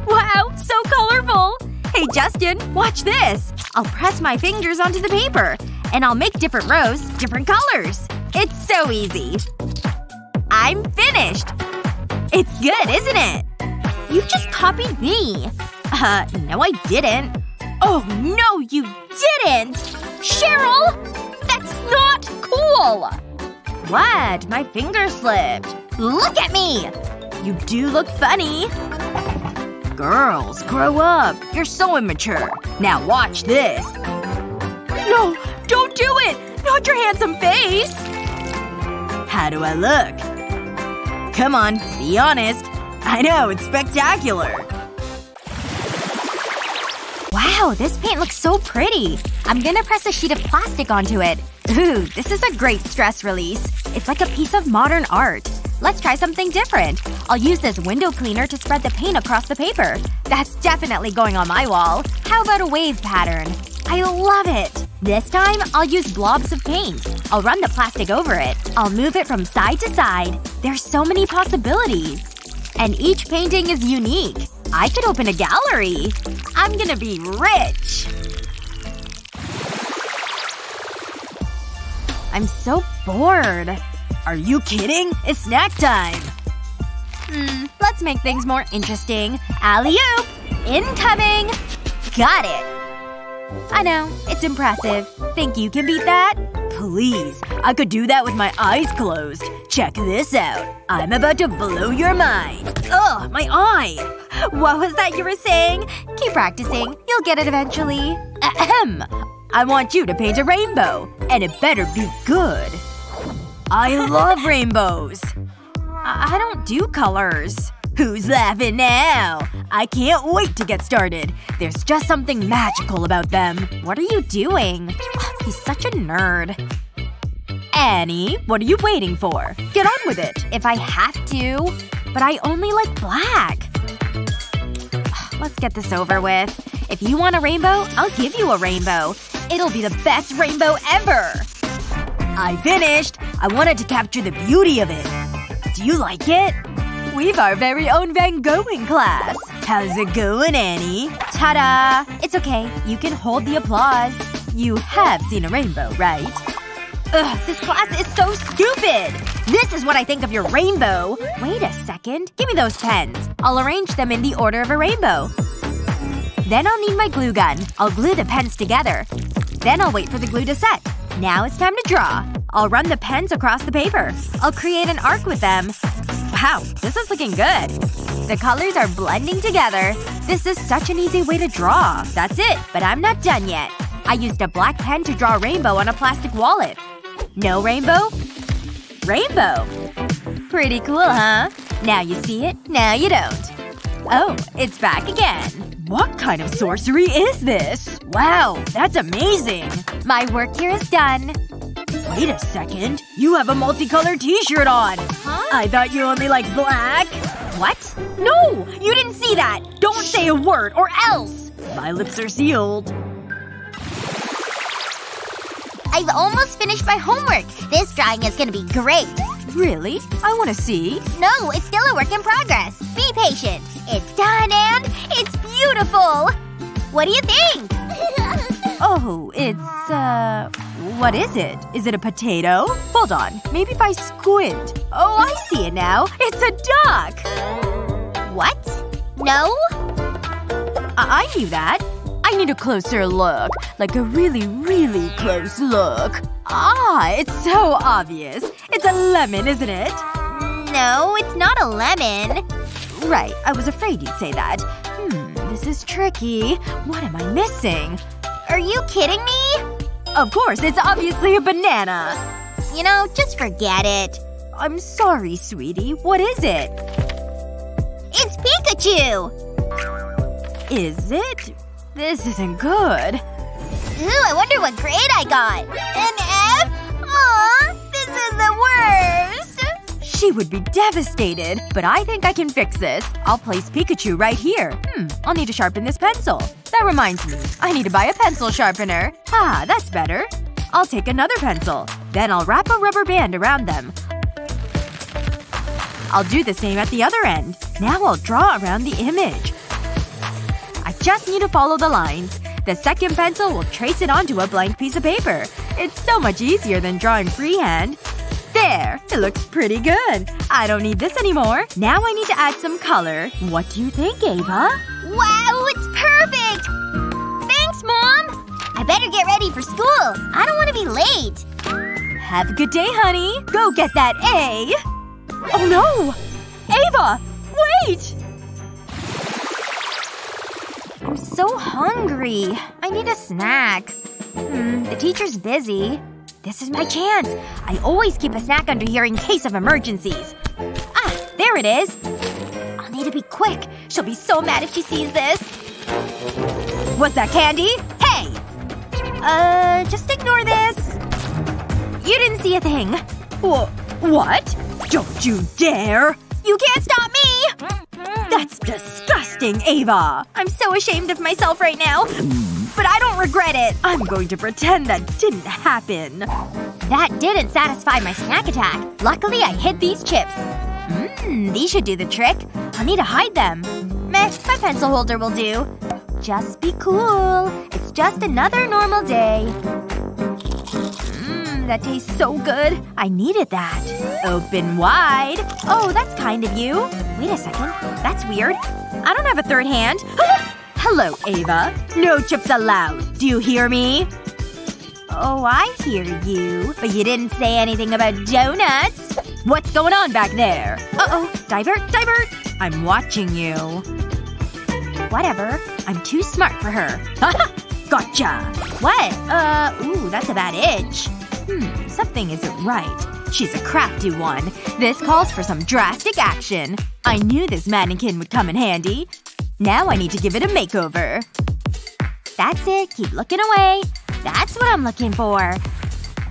Wow! So colorful! Hey, Justin, watch this! I'll press my fingers onto the paper. And I'll make different rows, different colors. It's so easy. I'm finished! It's good, isn't it? You just copied me. Uh, no I didn't. Oh no, you didn't! Cheryl! That's not cool! What? My finger slipped. Look at me! You do look funny. Girls, grow up. You're so immature. Now watch this. No! Don't do it! Not your handsome face! How do I look? Come on, be honest. I know, it's spectacular. Wow, this paint looks so pretty. I'm gonna press a sheet of plastic onto it. Ooh, this is a great stress release. It's like a piece of modern art. Let's try something different. I'll use this window cleaner to spread the paint across the paper. That's definitely going on my wall. How about a wave pattern? I love it! This time, I'll use blobs of paint. I'll run the plastic over it. I'll move it from side to side. There's so many possibilities. And each painting is unique. I could open a gallery. I'm gonna be rich! I'm so bored. Are you kidding? It's snack time! Hmm. Let's make things more interesting. Alley-oop! Incoming! Got it! I know. It's impressive. Think you can beat that? Please. I could do that with my eyes closed. Check this out. I'm about to blow your mind. Ugh, my eye! What was that you were saying? Keep practicing. You'll get it eventually. Ahem. I want you to paint a rainbow. And it better be good. I love rainbows. I, I don't do colors. Who's laughing now? I can't wait to get started. There's just something magical about them. What are you doing? Oh, he's such a nerd. Annie, what are you waiting for? Get on with it. If I have to. But I only like black. Let's get this over with. If you want a rainbow, I'll give you a rainbow. It'll be the best rainbow ever! I finished! I wanted to capture the beauty of it. Do you like it? We've our very own Van Gogh in class. How's it going, Annie? Ta-da! It's okay. You can hold the applause. You have seen a rainbow, right? Ugh, this class is so stupid! This is what I think of your rainbow! Wait a second. Give me those pens. I'll arrange them in the order of a rainbow. Then I'll need my glue gun. I'll glue the pens together. Then I'll wait for the glue to set. Now it's time to draw. I'll run the pens across the paper. I'll create an arc with them. Wow, this is looking good. The colors are blending together. This is such an easy way to draw. That's it. But I'm not done yet. I used a black pen to draw a rainbow on a plastic wallet. No rainbow? Rainbow. Pretty cool, huh? Now you see it, now you don't. Oh, it's back again. What kind of sorcery is this? Wow, that's amazing. My work here is done. Wait a second. You have a multicolored t-shirt on. Huh? I thought you only liked black. What? No! You didn't see that! Don't Shh. Say a word or else! My lips are sealed. I've almost finished my homework. This drawing is gonna be great. Really? I wanna see. No, it's still a work in progress. Be patient. It's done and it's beautiful! What do you think? Oh, it's, uh… what is it? Is it a potato? Hold on. Maybe if I squint. Oh, I see it now. It's a duck! What? No? I, I knew that. I need a closer look. Like a really, really close look. Ah, it's so obvious. It's a lemon, isn't it? No, it's not a lemon. Right. I was afraid you'd say that. Hmm. This is tricky. What am I missing? Are you kidding me? Of course. It's obviously a banana. You know, just forget it. I'm sorry, sweetie. What is it? It's Pikachu! Is it? This isn't good. Ooh, I wonder what grade I got. An F? Aw, this is the worst! She would be devastated. But I think I can fix this. I'll place Pikachu right here. Hmm, I'll need to sharpen this pencil. That reminds me. I need to buy a pencil sharpener. Ah, that's better. I'll take another pencil. Then I'll wrap a rubber band around them. I'll do the same at the other end. Now I'll draw around the image. I just need to follow the lines. The second pencil will trace it onto a blank piece of paper. It's so much easier than drawing freehand. There! It looks pretty good. I don't need this anymore. Now I need to add some color. What do you think, Ava? Wow! It's perfect! Thanks, Mom! I better get ready for school. I don't want to be late. Have a good day, honey. Go get that A! Oh no! Ava! Wait! I'm so hungry. I need a snack. Hmm, the teacher's busy. This is my chance. I always keep a snack under here in case of emergencies. Ah! There it is. I'll need to be quick. She'll be so mad if she sees this. What's that, candy? Hey! Uh, just ignore this. You didn't see a thing. Wh- what? Don't you dare! You can't stop me! That's disgusting, Ava! I'm so ashamed of myself right now. But I don't regret it. I'm going to pretend that didn't happen. That didn't satisfy my snack attack. Luckily, I hid these chips. Mmm, these should do the trick. I'll need to hide them. Meh, my pencil holder will do. Just be cool. It's just another normal day. That tastes so good. I needed that. Open wide. Oh, that's kind of you. Wait a second. That's weird. I don't have a third hand. Hello, Ava. No chips allowed. Do you hear me? Oh, I hear you. But you didn't say anything about donuts. What's going on back there? Uh-oh. Divert, divert. I'm watching you. Whatever. I'm too smart for her. Gotcha. What? Uh, ooh, that's a bad itch. Hmm, something isn't right. She's a crafty one. This calls for some drastic action. I knew this mannequin would come in handy. Now I need to give it a makeover. That's it. Keep looking away. That's what I'm looking for.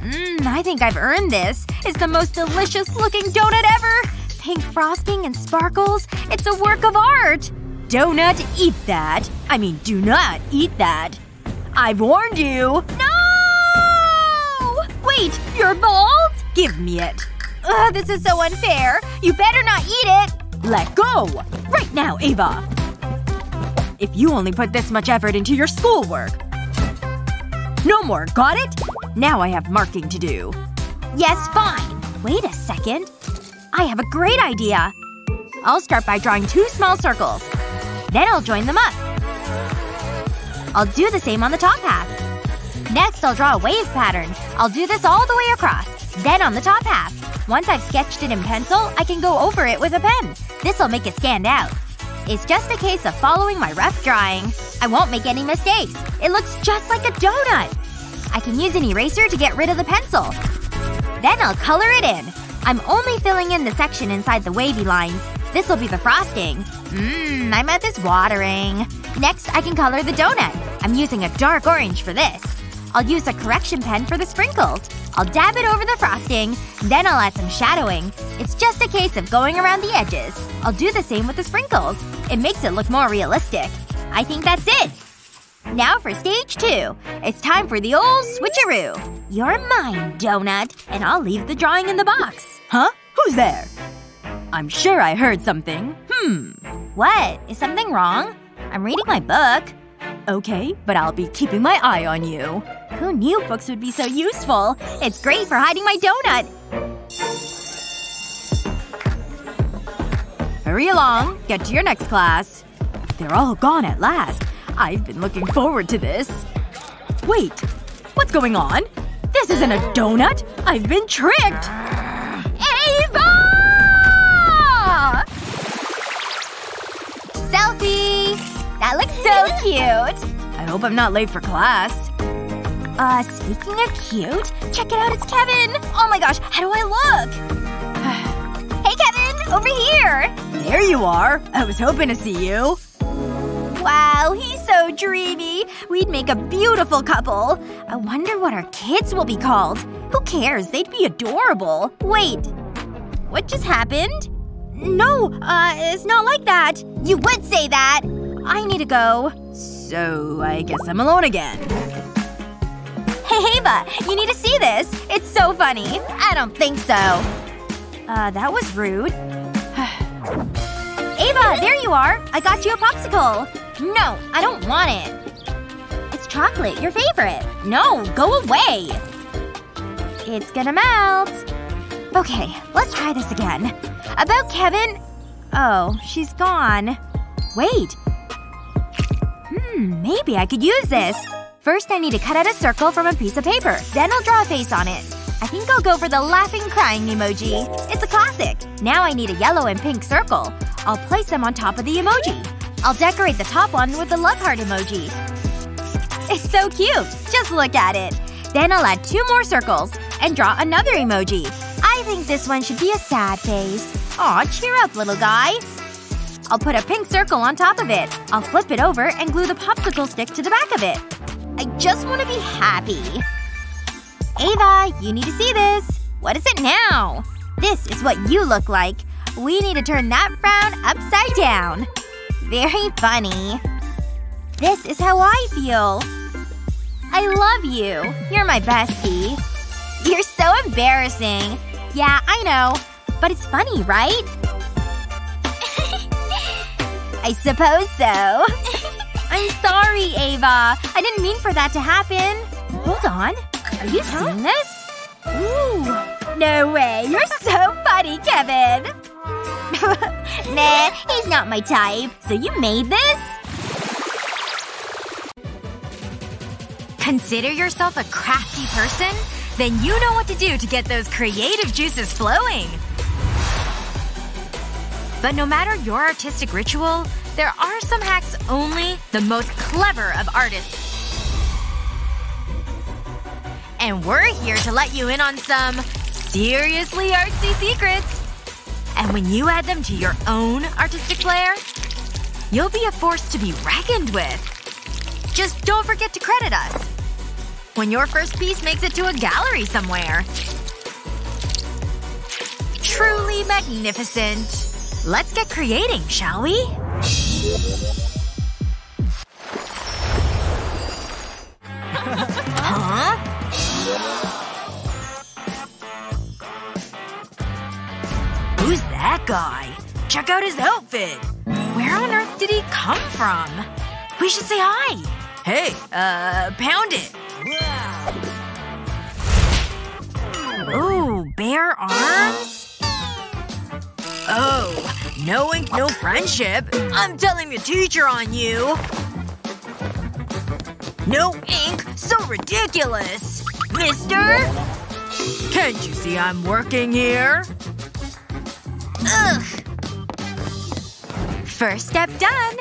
Mmm, I think I've earned this. It's the most delicious-looking donut ever! Pink frosting and sparkles. It's a work of art! Donut, eat that. I mean, do not eat that. I've warned you. No! Wait! You're bald? Give me it. Ugh, this is so unfair. You better not eat it! Let go! Right now, Ava! If you only put this much effort into your schoolwork. No more, got it? Now I have marking to do. Yes, fine. Wait a second. I have a great idea. I'll start by drawing two small circles. Then I'll join them up. I'll do the same on the top half. Next, I'll draw a wave pattern. I'll do this all the way across. Then on the top half. Once I've sketched it in pencil, I can go over it with a pen. This'll make it stand out. It's just a case of following my rough drawing. I won't make any mistakes. It looks just like a donut. I can use an eraser to get rid of the pencil. Then I'll color it in. I'm only filling in the section inside the wavy lines. This'll be the frosting. Mmm, I'm at this watering. Next, I can color the donut. I'm using a dark orange for this. I'll use a correction pen for the sprinkles. I'll dab it over the frosting. Then I'll add some shadowing. It's just a case of going around the edges. I'll do the same with the sprinkles. It makes it look more realistic. I think that's it! Now for stage two. It's time for the old switcheroo. You're mine, donut. And I'll leave the drawing in the box. Huh? Who's there? I'm sure I heard something. Hmm. What? Is something wrong? I'm reading my book. Okay, but I'll be keeping my eye on you. Who knew books would be so useful? It's great for hiding my donut! Hurry along. Get to your next class. They're all gone at last. I've been looking forward to this. Wait. What's going on? This isn't a donut! I've been tricked! Ava! Selfie! That looks so cute! I hope I'm not late for class. Uh, speaking of cute, check it out, it's Kevin! Oh my gosh, how do I look? Hey Kevin! Over here! There you are! I was hoping to see you. Wow, he's so dreamy. We'd make a beautiful couple. I wonder what our kids will be called. Who cares? They'd be adorable. Wait. What just happened? No, uh, it's not like that. You would say that. I need to go. So, I guess I'm alone again. Hey, Ava! You need to see this! It's so funny. I don't think so. Uh, that was rude. Ava, there you are! I got you a popsicle! No, I don't want it. It's chocolate, your favorite. No, go away! It's gonna melt. Okay, let's try this again. About Kevin… Oh, she's gone. Wait. Hmm, maybe I could use this. First I need to cut out a circle from a piece of paper. Then I'll draw a face on it. I think I'll go for the laughing crying emoji. It's a classic. Now I need a yellow and pink circle. I'll place them on top of the emoji. I'll decorate the top one with the love heart emoji. It's so cute! Just look at it! Then I'll add two more circles. And draw another emoji. I think this one should be a sad face. Aw, cheer up, little guy. I'll put a pink circle on top of it. I'll flip it over and glue the popsicle stick to the back of it. I just want to be happy. Ava, you need to see this. What is it now? This is what you look like. We need to turn that frown upside down. Very funny. This is how I feel. I love you. You're my bestie. You're so embarrassing. Yeah, I know. But it's funny, right? I suppose so. I'm sorry, Ava. I didn't mean for that to happen. Hold on. Are you huh? seeing this? Ooh. No way. You're so funny, Kevin. Nah, he's not my type. So you made this? Consider yourself a crafty person? Then you know what to do to get those creative juices flowing. But no matter your artistic ritual, there are some hacks only the most clever of artists. And we're here to let you in on some seriously artsy secrets. And when you add them to your own artistic flair, you'll be a force to be reckoned with. Just don't forget to credit us when your first piece makes it to a gallery somewhere. Truly magnificent. Let's get creating, shall we? Huh? Who's that guy? Check out his outfit! Where on earth did he come from? We should say hi! Hey, uh, pound it! Ooh, bare arms? Oh, no ink, no friendship. I'm telling the teacher on you. No ink? So ridiculous. Mister? Can't you see I'm working here? Ugh. First step done.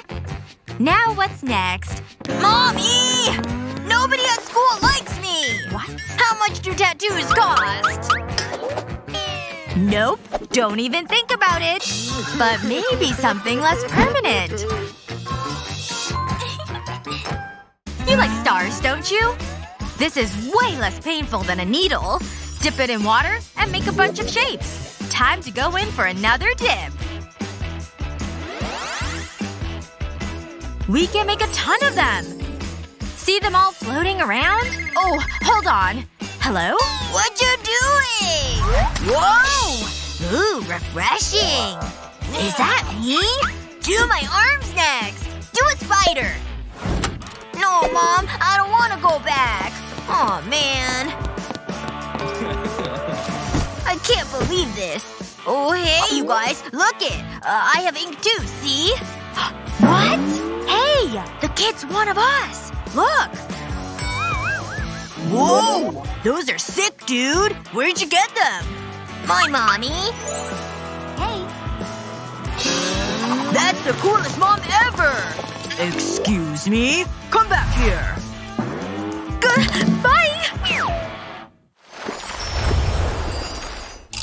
Now what's next? Mommy! Nobody at school likes me! What? How much do tattoos cost? Nope. Don't even think about it. But maybe something less permanent. You like stars, don't you? This is way less painful than a needle. Dip it in water and make a bunch of shapes. Time to go in for another dip. We can make a ton of them! See them all floating around? Oh, hold on. Hello? What you doing? Whoa! Ooh, refreshing. Is that me? Do my arms next! Do a spider! No, Mom. I don't want to go back. Aw, man. I can't believe this. Oh, hey, you guys. Look it. Uh, I have ink too, see? What? Hey! The kid's one of us! Look! Whoa! Those are sick, dude! Where'd you get them? My mommy. Hey. That's the coolest mom ever! Excuse me? Come back here! Goodbye!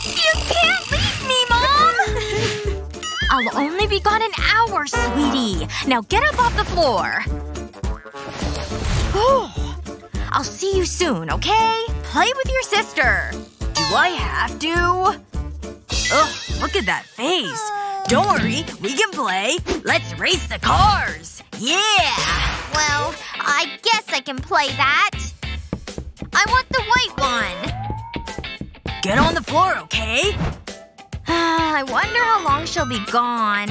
You can't leave me, Mom! I'll only be gone an hour, sweetie. Now get up off the floor. I'll see you soon, okay? Play with your sister. Do I have to? Ugh, look at that face. Don't worry, we can play. Let's race the cars! Yeah! Well, I guess I can play that. I want the white one. Get on the floor, okay? I wonder how long she'll be gone.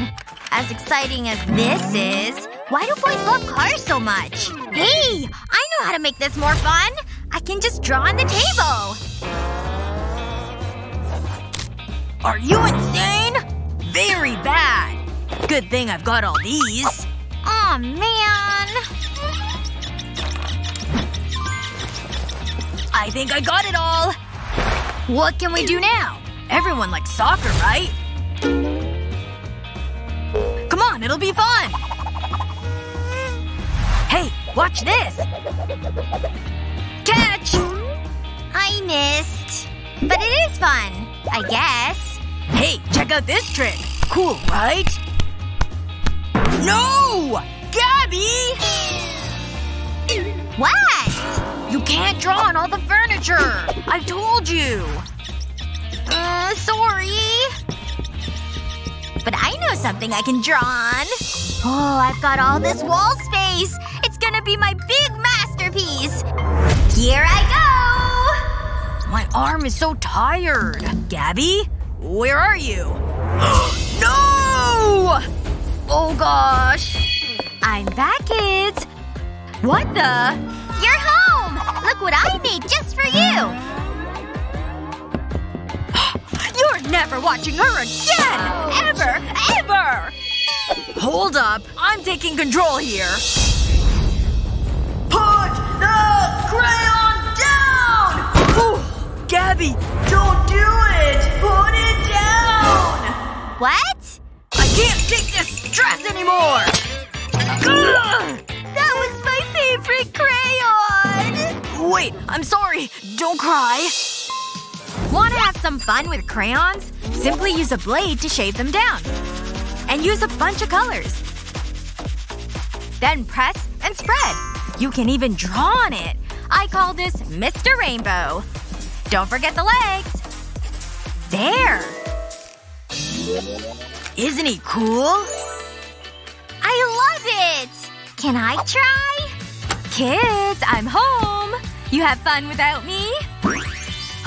As exciting as this is, why do boys love cars so much? Hey! I know how to make this more fun! I can just draw on the table! Are you insane? Very bad. Good thing I've got all these. Aw, man. I think I got it all! What can we do now? Everyone likes soccer, right? Come on, it'll be fun! Hey, watch this! Catch! I missed. But it is fun. I guess. Hey, check out this trick! Cool, right? No! Gabby! What? You can't draw on all the furniture! I told you! Uh, sorry. But I know something I can draw on. Oh, I've got all this wall space! It's gonna be my big masterpiece! Here I go! My arm is so tired. Gabby? Where are you? No! Oh gosh. I'm back, kids. What the? You're home! Look what I made just for you! You're never watching her again! Ever! Ever! Hold up. I'm taking control here. Put the crayon down! Ooh, Gabby, don't do it! Put it down! What? I can't take this stress anymore! Ugh! That was my favorite crayon! Wait, I'm sorry. Don't cry. Want to have some fun with crayons? Simply use a blade to shave them down. And use a bunch of colors. Then press and spread. You can even draw on it. I call this Mister Rainbow. Don't forget the legs. There. Isn't he cool? I love it! Can I try? Kids, I'm home. You have fun without me?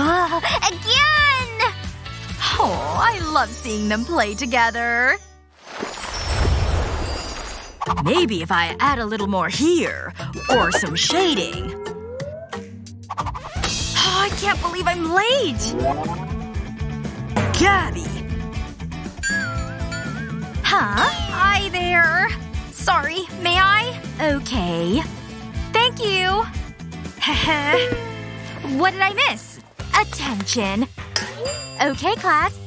Uh, again! Oh, I love seeing them play together. Maybe if I add a little more here. Or some shading. Oh, I can't believe I'm late! Gabby! Huh? Hi there. Sorry, may I? Okay. Thank you. Heh. What did I miss? Attention. Okay, class.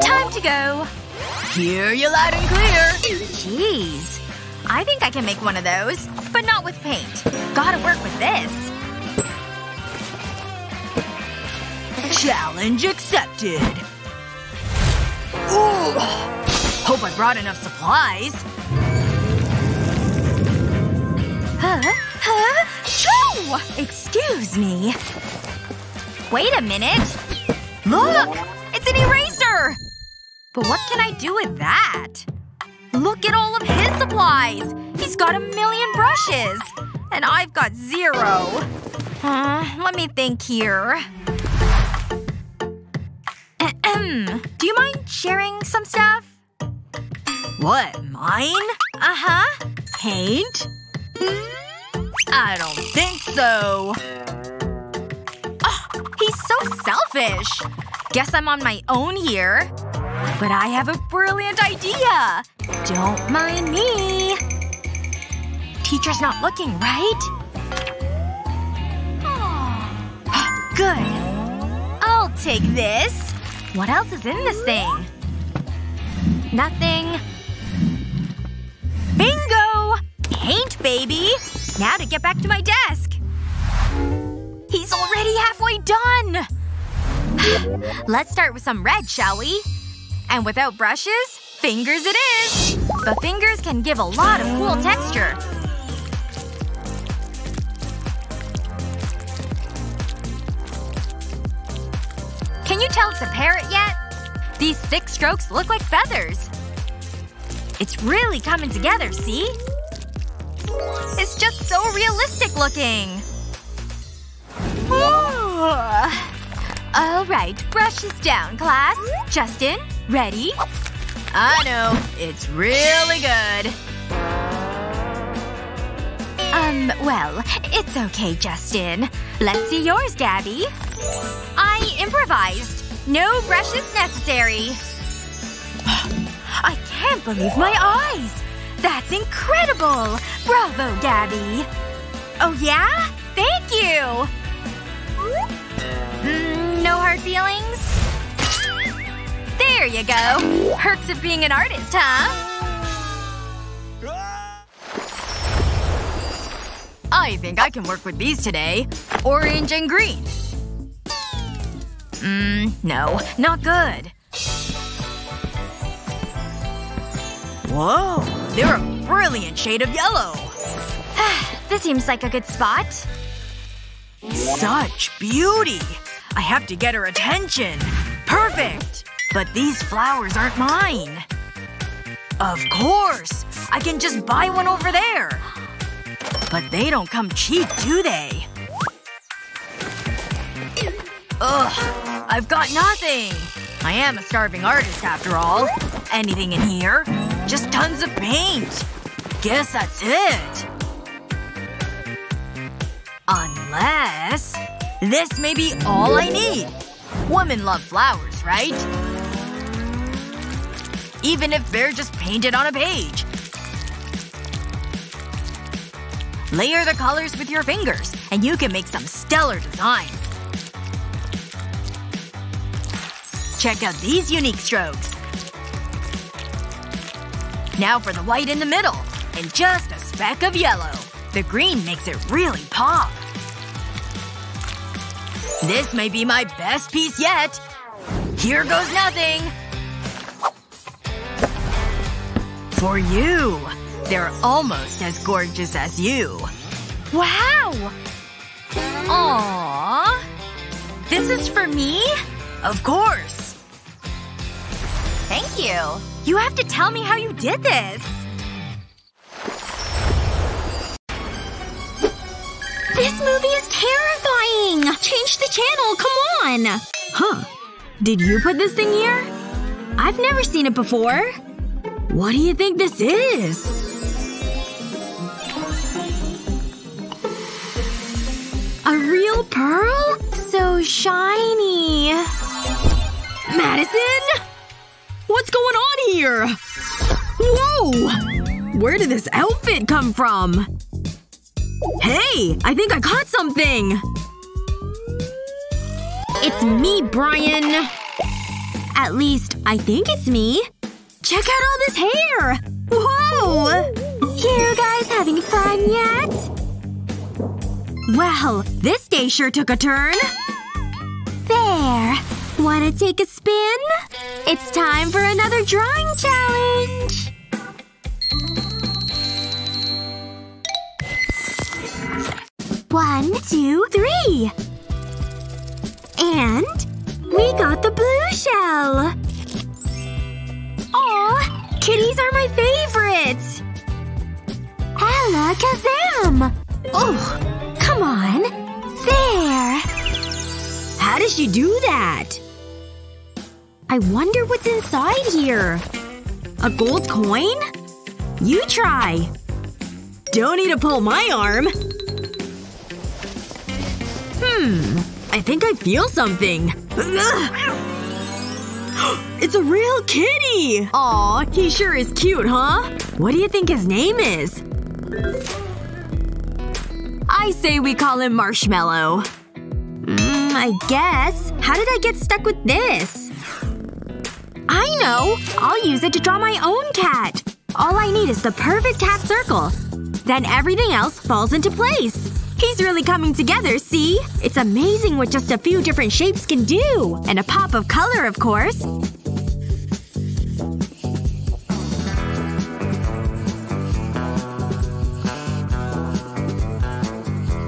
Time to go. Hear you loud and clear. Jeez. I think I can make one of those. But not with paint. Gotta work with this. Challenge accepted. Ooh. Hope I brought enough supplies. Huh? Huh? Shoo! Excuse me. Wait a minute. Look! It's an eraser! But what can I do with that? Look at all of his supplies! He's got a million brushes! And I've got zero. Uh, let me think here. Do you mind sharing some stuff? What? Mine? Uh-huh. Paint? I don't think so. Oh, he's so selfish. Guess I'm on my own here. But I have a brilliant idea. Don't mind me. Teacher's not looking, right? Good. I'll take this. What else is in this thing? Nothing. Bingo! Paint, baby! Now to get back to my desk. He's already halfway done! Let's start with some red, shall we? And without brushes, fingers it is! But fingers can give a lot of cool texture. Can you tell it's a parrot yet? These thick strokes look like feathers. It's really coming together, see? It's just so realistic looking! Alright, brushes down, class. Justin, ready? I know. It's really good. Um, well, it's okay, Justin. Let's see yours, Gabby. I improvised. No brushes necessary. I can't believe my eyes! That's incredible! Bravo, Gabby! Oh yeah? Thank you! Mm, no hard feelings? There you go. Perks of being an artist, huh? I think I can work with these today. Orange and green. Mmm, no. Not good. Whoa. They're a brilliant shade of yellow. This seems like a good spot. Such beauty! I have to get her attention. Perfect! But these flowers aren't mine. Of course! I can just buy one over there. But they don't come cheap, do they? Ugh. I've got nothing. I am a starving artist, after all. Anything in here? Just tons of paint. Guess that's it. Unless… this may be all I need. Women love flowers, right? Even if they're just painted on a page. Layer the colors with your fingers, and you can make some stellar designs. Check out these unique strokes. Now for the white in the middle. And just a speck of yellow. The green makes it really pop. This may be my best piece yet. Here goes nothing. For you. They're almost as gorgeous as you. Wow! Aww. This is for me? Of course. Thank you. You have to tell me how you did this. This movie is terrifying! Change the channel, come on! Huh. Did you put this thing here? I've never seen it before. What do you think this is? A real pearl? So shiny. Madison? What's going on here? Whoa! Where did this outfit come from? Hey! I think I caught something! It's me, Brian. At least, I think it's me. Check out all this hair! Whoa! You guys having fun yet? Well, this day sure took a turn. There. Wanna take a spin? It's time for another drawing challenge! One, two, three! And… we got the blue shell! Aw! Kitties are my favorite! Ella Kazam! Oh. Come on. There. How does she do that? I wonder what's inside here. A gold coin? You try. Don't need to pull my arm. Hmm. I think I feel something. It's a real kitty! Aw, he sure is cute, huh? What do you think his name is? I say we call him Marshmallow. Mm, I guess. How did I get stuck with this? I know! I'll use it to draw my own cat! All I need is the perfect half circle. Then everything else falls into place. He's really coming together, see? It's amazing what just a few different shapes can do! And a pop of color, of course.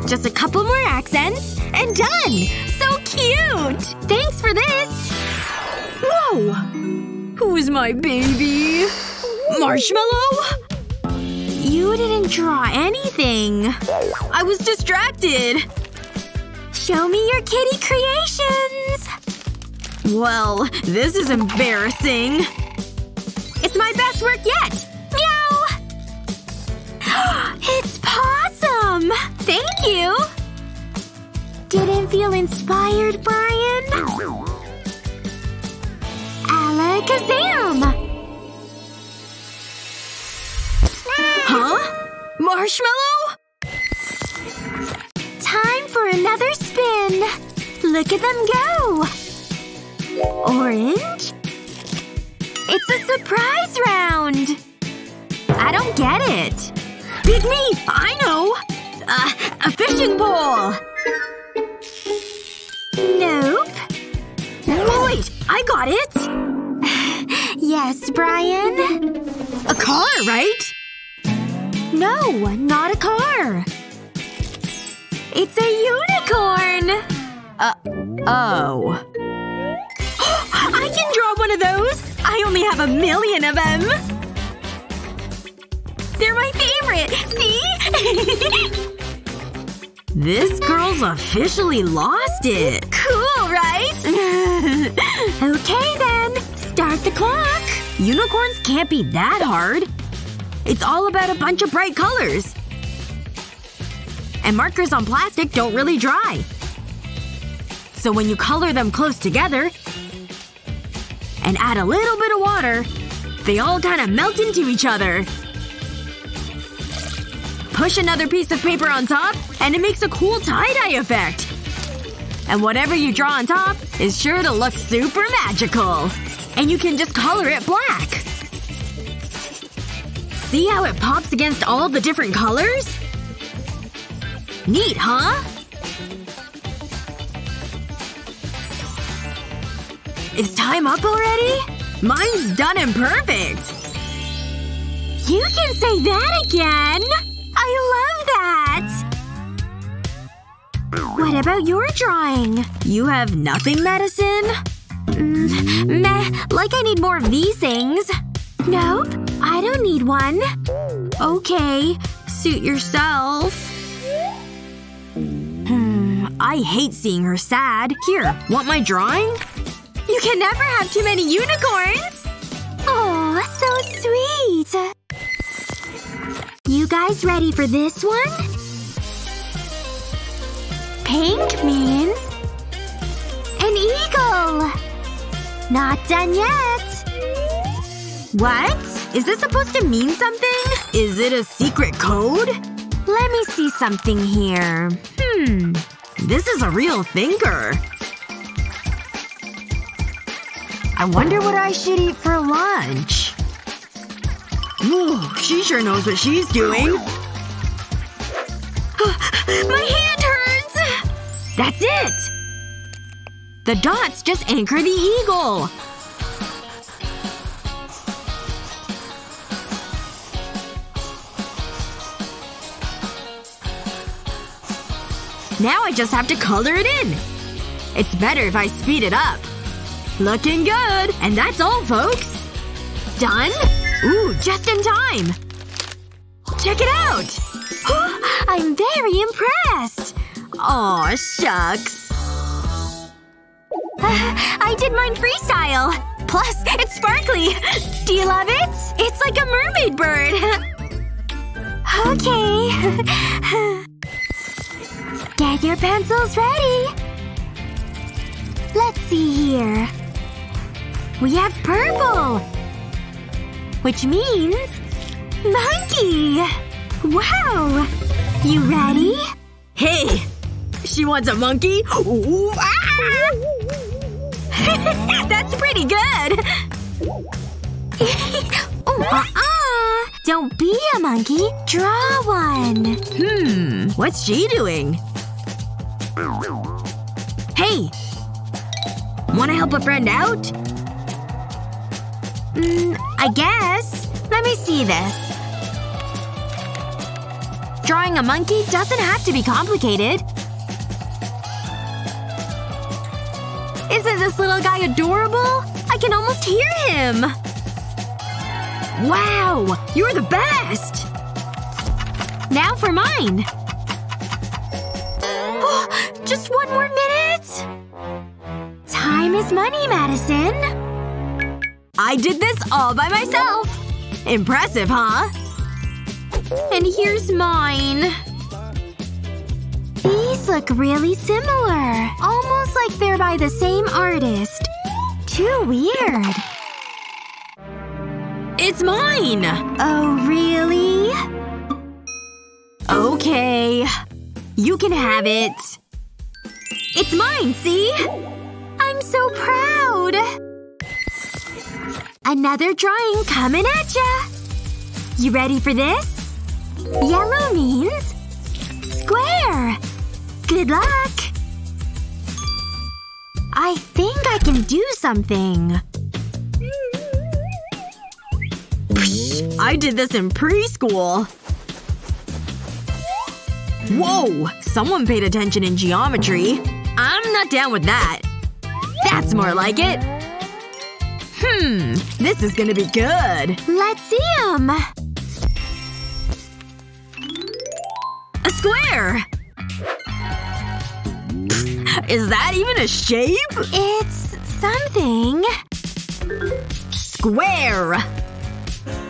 Just a couple more accents, and done! So cute! Thanks for this! Whoa! Who's my baby? Marshmallow? You didn't draw anything. I was distracted. Show me your kitty creations! Well, this is embarrassing. It's my best work yet! Meow! It's Possum! Thank you! Didn't feel inspired, Brian? Alakazam! Huh? Marshmallow? Time for another spin! Look at them go! Orange? It's a surprise round! I don't get it. Pick me! I know! Uh, a fishing pole! Nope. Oh wait! I got it! Yes, Brian? A car, right? No, not a car. It's a unicorn! Uh, oh. I can draw one of those! I only have a million of them! They're my favorite! See? This girl's officially lost it. Cool, right? Okay then. Start the clock. Unicorns can't be that hard. It's all about a bunch of bright colors. And markers on plastic don't really dry. So when you color them close together and add a little bit of water, they all kinda melt into each other. Push another piece of paper on top, and it makes a cool tie-dye effect. And whatever you draw on top is sure to look super magical. And you can just color it black. See how it pops against all the different colors? Neat, huh? Is time up already? Mine's done and perfect! You can say that again! I love that! What about your drawing? You have nothing, Madison? Mm, meh. Like I need more of these things. Nope. I don't need one. Okay. Suit yourself. Hmm. I hate seeing her sad. Here. Want my drawing? You can never have too many unicorns! Oh, so sweet. You guys ready for this one? Pink means an eagle! Not done yet. What? Is this supposed to mean something? Is it a secret code? Let me see something here. Hmm. This is a real thinker. I wonder what I should eat for lunch. Ooh, she sure knows what she's doing. My hand hurts! That's it! The dots just anchor the eagle. Now I just have to color it in. It's better if I speed it up. Looking good! And that's all, folks! Done? Ooh, just in time! Check it out! I'm very impressed! Aw, shucks. Uh, I did mine freestyle! Plus, it's sparkly! Do you love it? It's like a mermaid bird! Okay. Get your pencils ready! Let's see here. We have purple! Which means… monkey! Wow! You ready? Hey! She wants a monkey? Ooh, ah! That's pretty good! Ooh, uh-uh! Don't be a monkey. Draw one! Hmm. What's she doing? Hey! Wanna help a friend out? Mm, I guess. Let me see this. Drawing a monkey doesn't have to be complicated. Isn't this little guy adorable? I can almost hear him! Wow! You're the best! Now for mine! Oh, just one more minute! Time is money, Madison! I did this all by myself! Impressive, huh? And here's mine. These look really similar. Almost like they're by the same artist. Too weird. It's mine! Oh, really? Okay. You can have it. It's mine, see? I'm so proud! Another drawing coming at ya! You ready for this? Yellow means square! Good luck! I think I can do something. Psh, I did this in preschool. Whoa! Someone paid attention in geometry. I'm not down with that. That's more like it. Hmm. This is gonna be good. Let's see 'em. A square! Is that even a shape? It's… something. Square!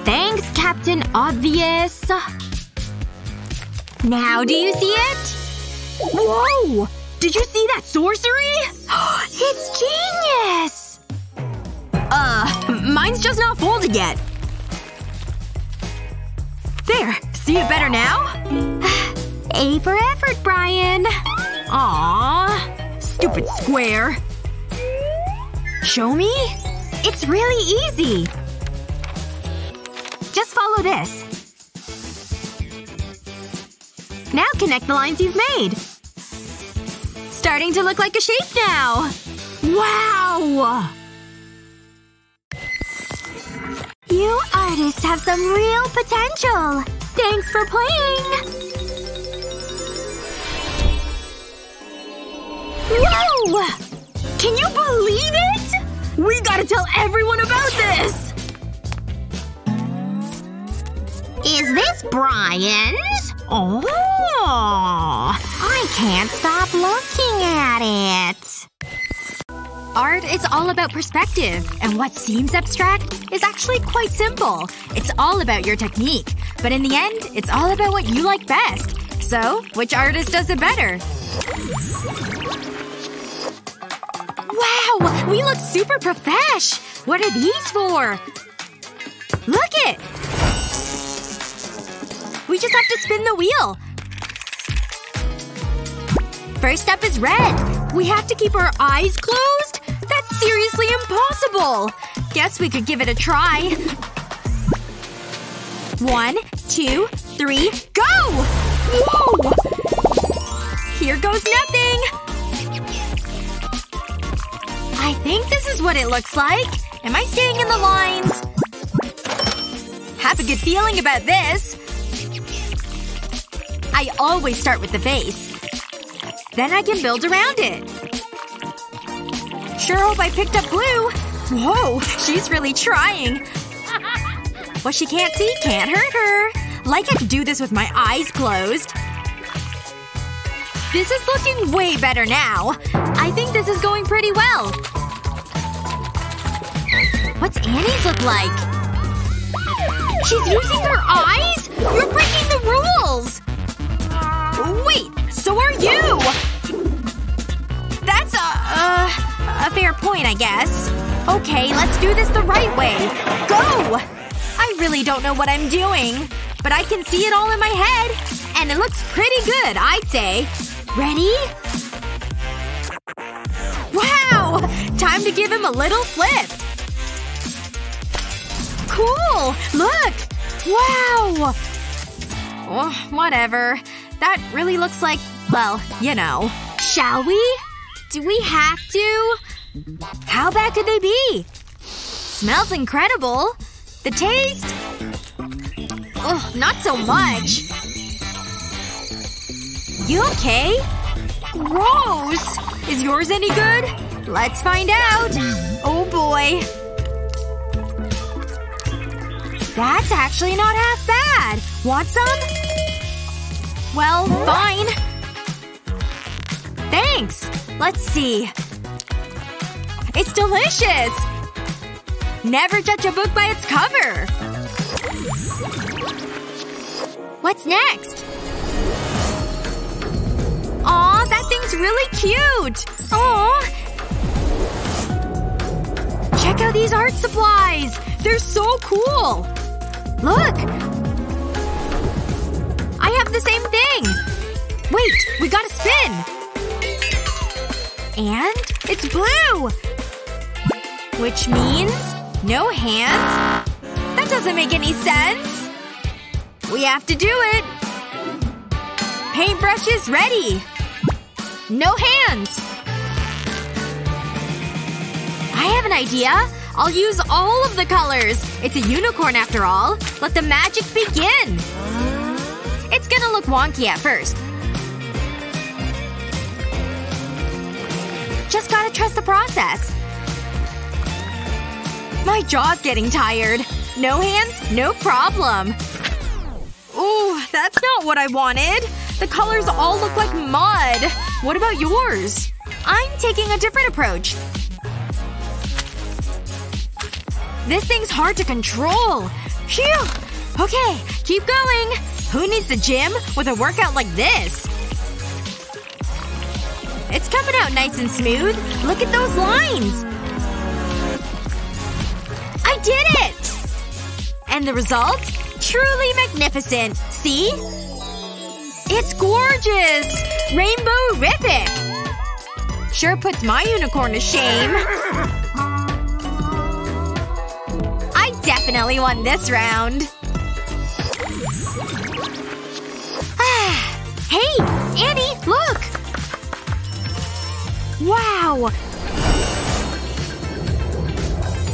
Thanks, Captain Obvious. Now do you see it? Whoa! Did you see that sorcery? It's genius! Uh, mine's just not folded yet. There. See it better now? A for effort, Brian. Aww. Stupid square. Show me? It's really easy. Just follow this. Now connect the lines you've made. Starting to look like a shape now. Wow! You artists have some real potential. Thanks for playing! Whoa! Can you believe it? We gotta tell everyone about this! Is this Brian's? Oh! I can't stop looking at it. Art is all about perspective, and what seems abstract is actually quite simple. It's all about your technique. But in the end, it's all about what you like best. So, which artist does it better? Wow! We look super profesh! What are these for? Look it! We just have to spin the wheel. First up is red. We have to keep our eyes closed? That's seriously impossible! Guess we could give it a try. One, two, three, go! Whoa! Here goes nothing! I think this is what it looks like. Am I staying in the lines? Have a good feeling about this. I always start with the face. Then I can build around it. Sure hope I picked up blue. Whoa, she's really trying. What she can't see can't hurt her. Like I could do this with my eyes closed. This is looking way better now. I think this is going pretty well. What's Annie's look like? She's using her eyes? You're breaking the rules! Wait! So are you! That's a… uh, a fair point, I guess. Okay, let's do this the right way. Go! I really don't know what I'm doing. But I can see it all in my head. And it looks pretty good, I'd say. Ready? Time to give him a little flip! Cool! Look! Wow! Oh, whatever. That really looks like… well, you know. Shall we? Do we have to? How bad could they be? Smells incredible. The taste? Ugh, not so much. You okay? Gross! Is yours any good? Let's find out. Oh boy. That's actually not half bad. Want some? Well, fine. Thanks. Let's see. It's delicious! Never judge a book by its cover! What's next? Aw, that thing's really cute! Aw! Check out these art supplies! They're so cool! Look! I have the same thing! Wait, we gotta spin! And? It's blue! Which means… no hands? That doesn't make any sense! We have to do it! Paintbrush is ready! No hands! I have an idea! I'll use all of the colors! It's a unicorn after all! Let the magic begin! It's gonna look wonky at first. Just gotta trust the process. My jaw's getting tired. No hands? No problem. Ooh, that's not what I wanted. The colors all look like mud. What about yours? I'm taking a different approach. This thing's hard to control. Phew! Okay, keep going. Who needs the gym with a workout like this? It's coming out nice and smooth. Look at those lines! I did it! And the result? Truly magnificent. See? It's gorgeous! Rainbow-rific! Sure puts my unicorn to shame. I definitely won this round. Ah. Hey! Annie, look! Wow!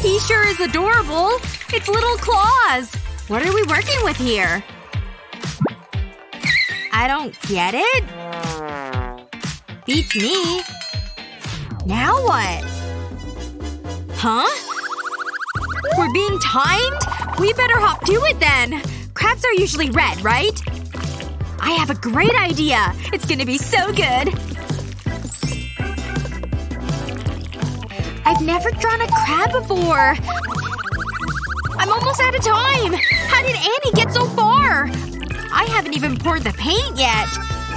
He sure is adorable! It's little claws! What are we working with here? I don't get it? Beats me. Now what? Huh? We're being timed? We better hop to it then! Crabs are usually red, right? I have a great idea! It's gonna be so good! I've never drawn a crab before! I'm almost out of time! How did Annie get so far? I haven't even poured the paint yet!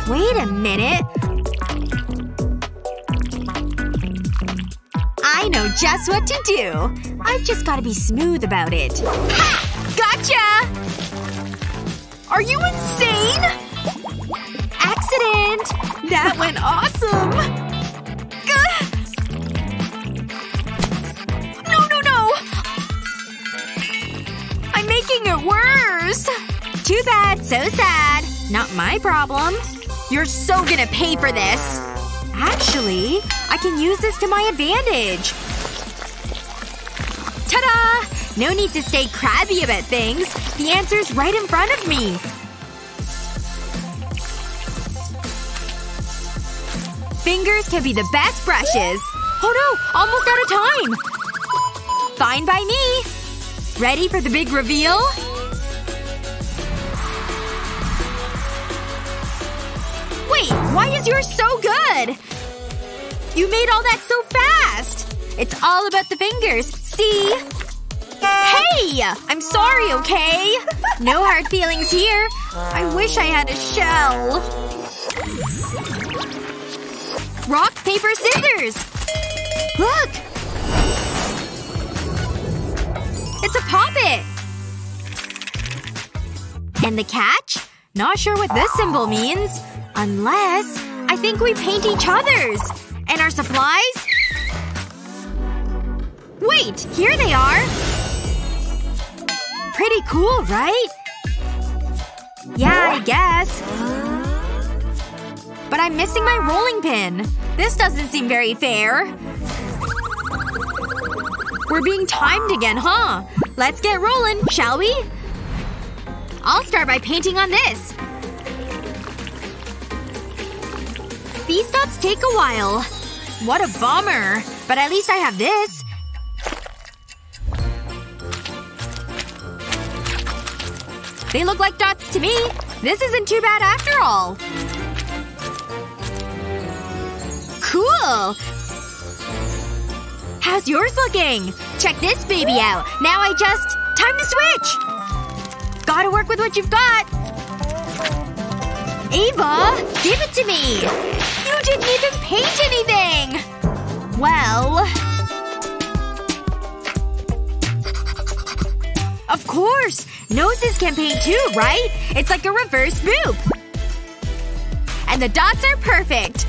Wait a minute… I know just what to do! I've just gotta be smooth about it. Ha! Gotcha! Are you insane? Accident! That went awesome! Making it worse! Too bad. So sad. Not my problem. You're so gonna pay for this. Actually, I can use this to my advantage. Ta-da! No need to stay crabby about things. The answer's right in front of me. Fingers can be the best brushes. Oh no! Almost out of time! Fine by me! Ready for the big reveal? Wait, why is yours so good? You made all that so fast! It's all about the fingers, see? Hey! I'm sorry, okay? No hard feelings here. I wish I had a shell. Rock, paper, scissors! Look! It's a poppet! And the catch? Not sure what this symbol means. Unless… I think we paint each other's! And our supplies? Wait! Here they are! Pretty cool, right? Yeah, I guess. But I'm missing my rolling pin. This doesn't seem very fair. We're being timed again, huh? Let's get rolling, shall we? I'll start by painting on this. These dots take a while. What a bummer. But at least I have this. They look like dots to me. This isn't too bad after all. Cool! How's yours looking? Check this baby out. Now I just… Time to switch! Gotta work with what you've got. Ava! Give it to me! You didn't even paint anything! Well… Of course! Noses can paint too, right? It's like a reverse boop! And the dots are perfect!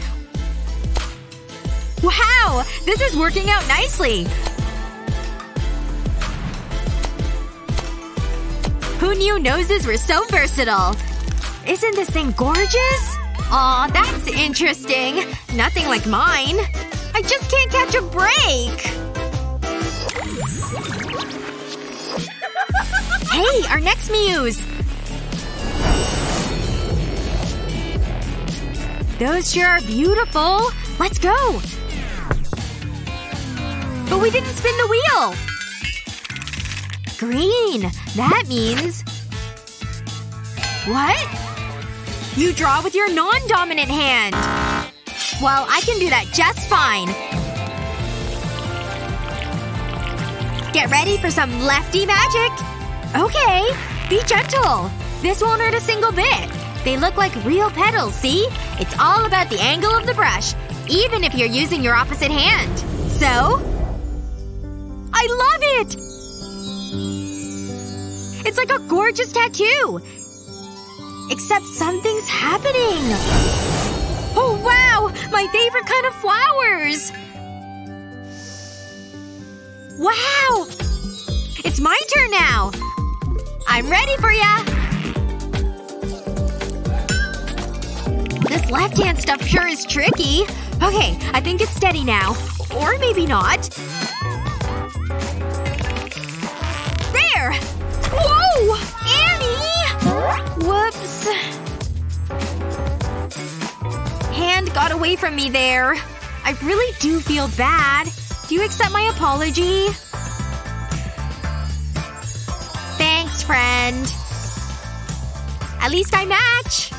Wow! This is working out nicely! Who knew noses were so versatile? Isn't this thing gorgeous? Aw, that's interesting. Nothing like mine. I just can't catch a break! Hey, our next muse! Those sure are beautiful. Let's go! But we didn't spin the wheel! Green. That means… What? You draw with your non-dominant hand! Well, I can do that just fine. Get ready for some lefty magic! Okay. Be gentle. This won't hurt a single bit. They look like real petals, see? It's all about the angle of the brush. Even if you're using your opposite hand. So? I love it! It's like a gorgeous tattoo! Except something's happening! Oh wow! My favorite kind of flowers! Wow! It's my turn now! I'm ready for ya! This left-hand stuff sure is tricky. Okay, I think it's steady now. Or maybe not. There! Whoa! Annie! Whoops. Hand got away from me there. I really do feel bad. Do you accept my apology? Thanks, friend. At least I match.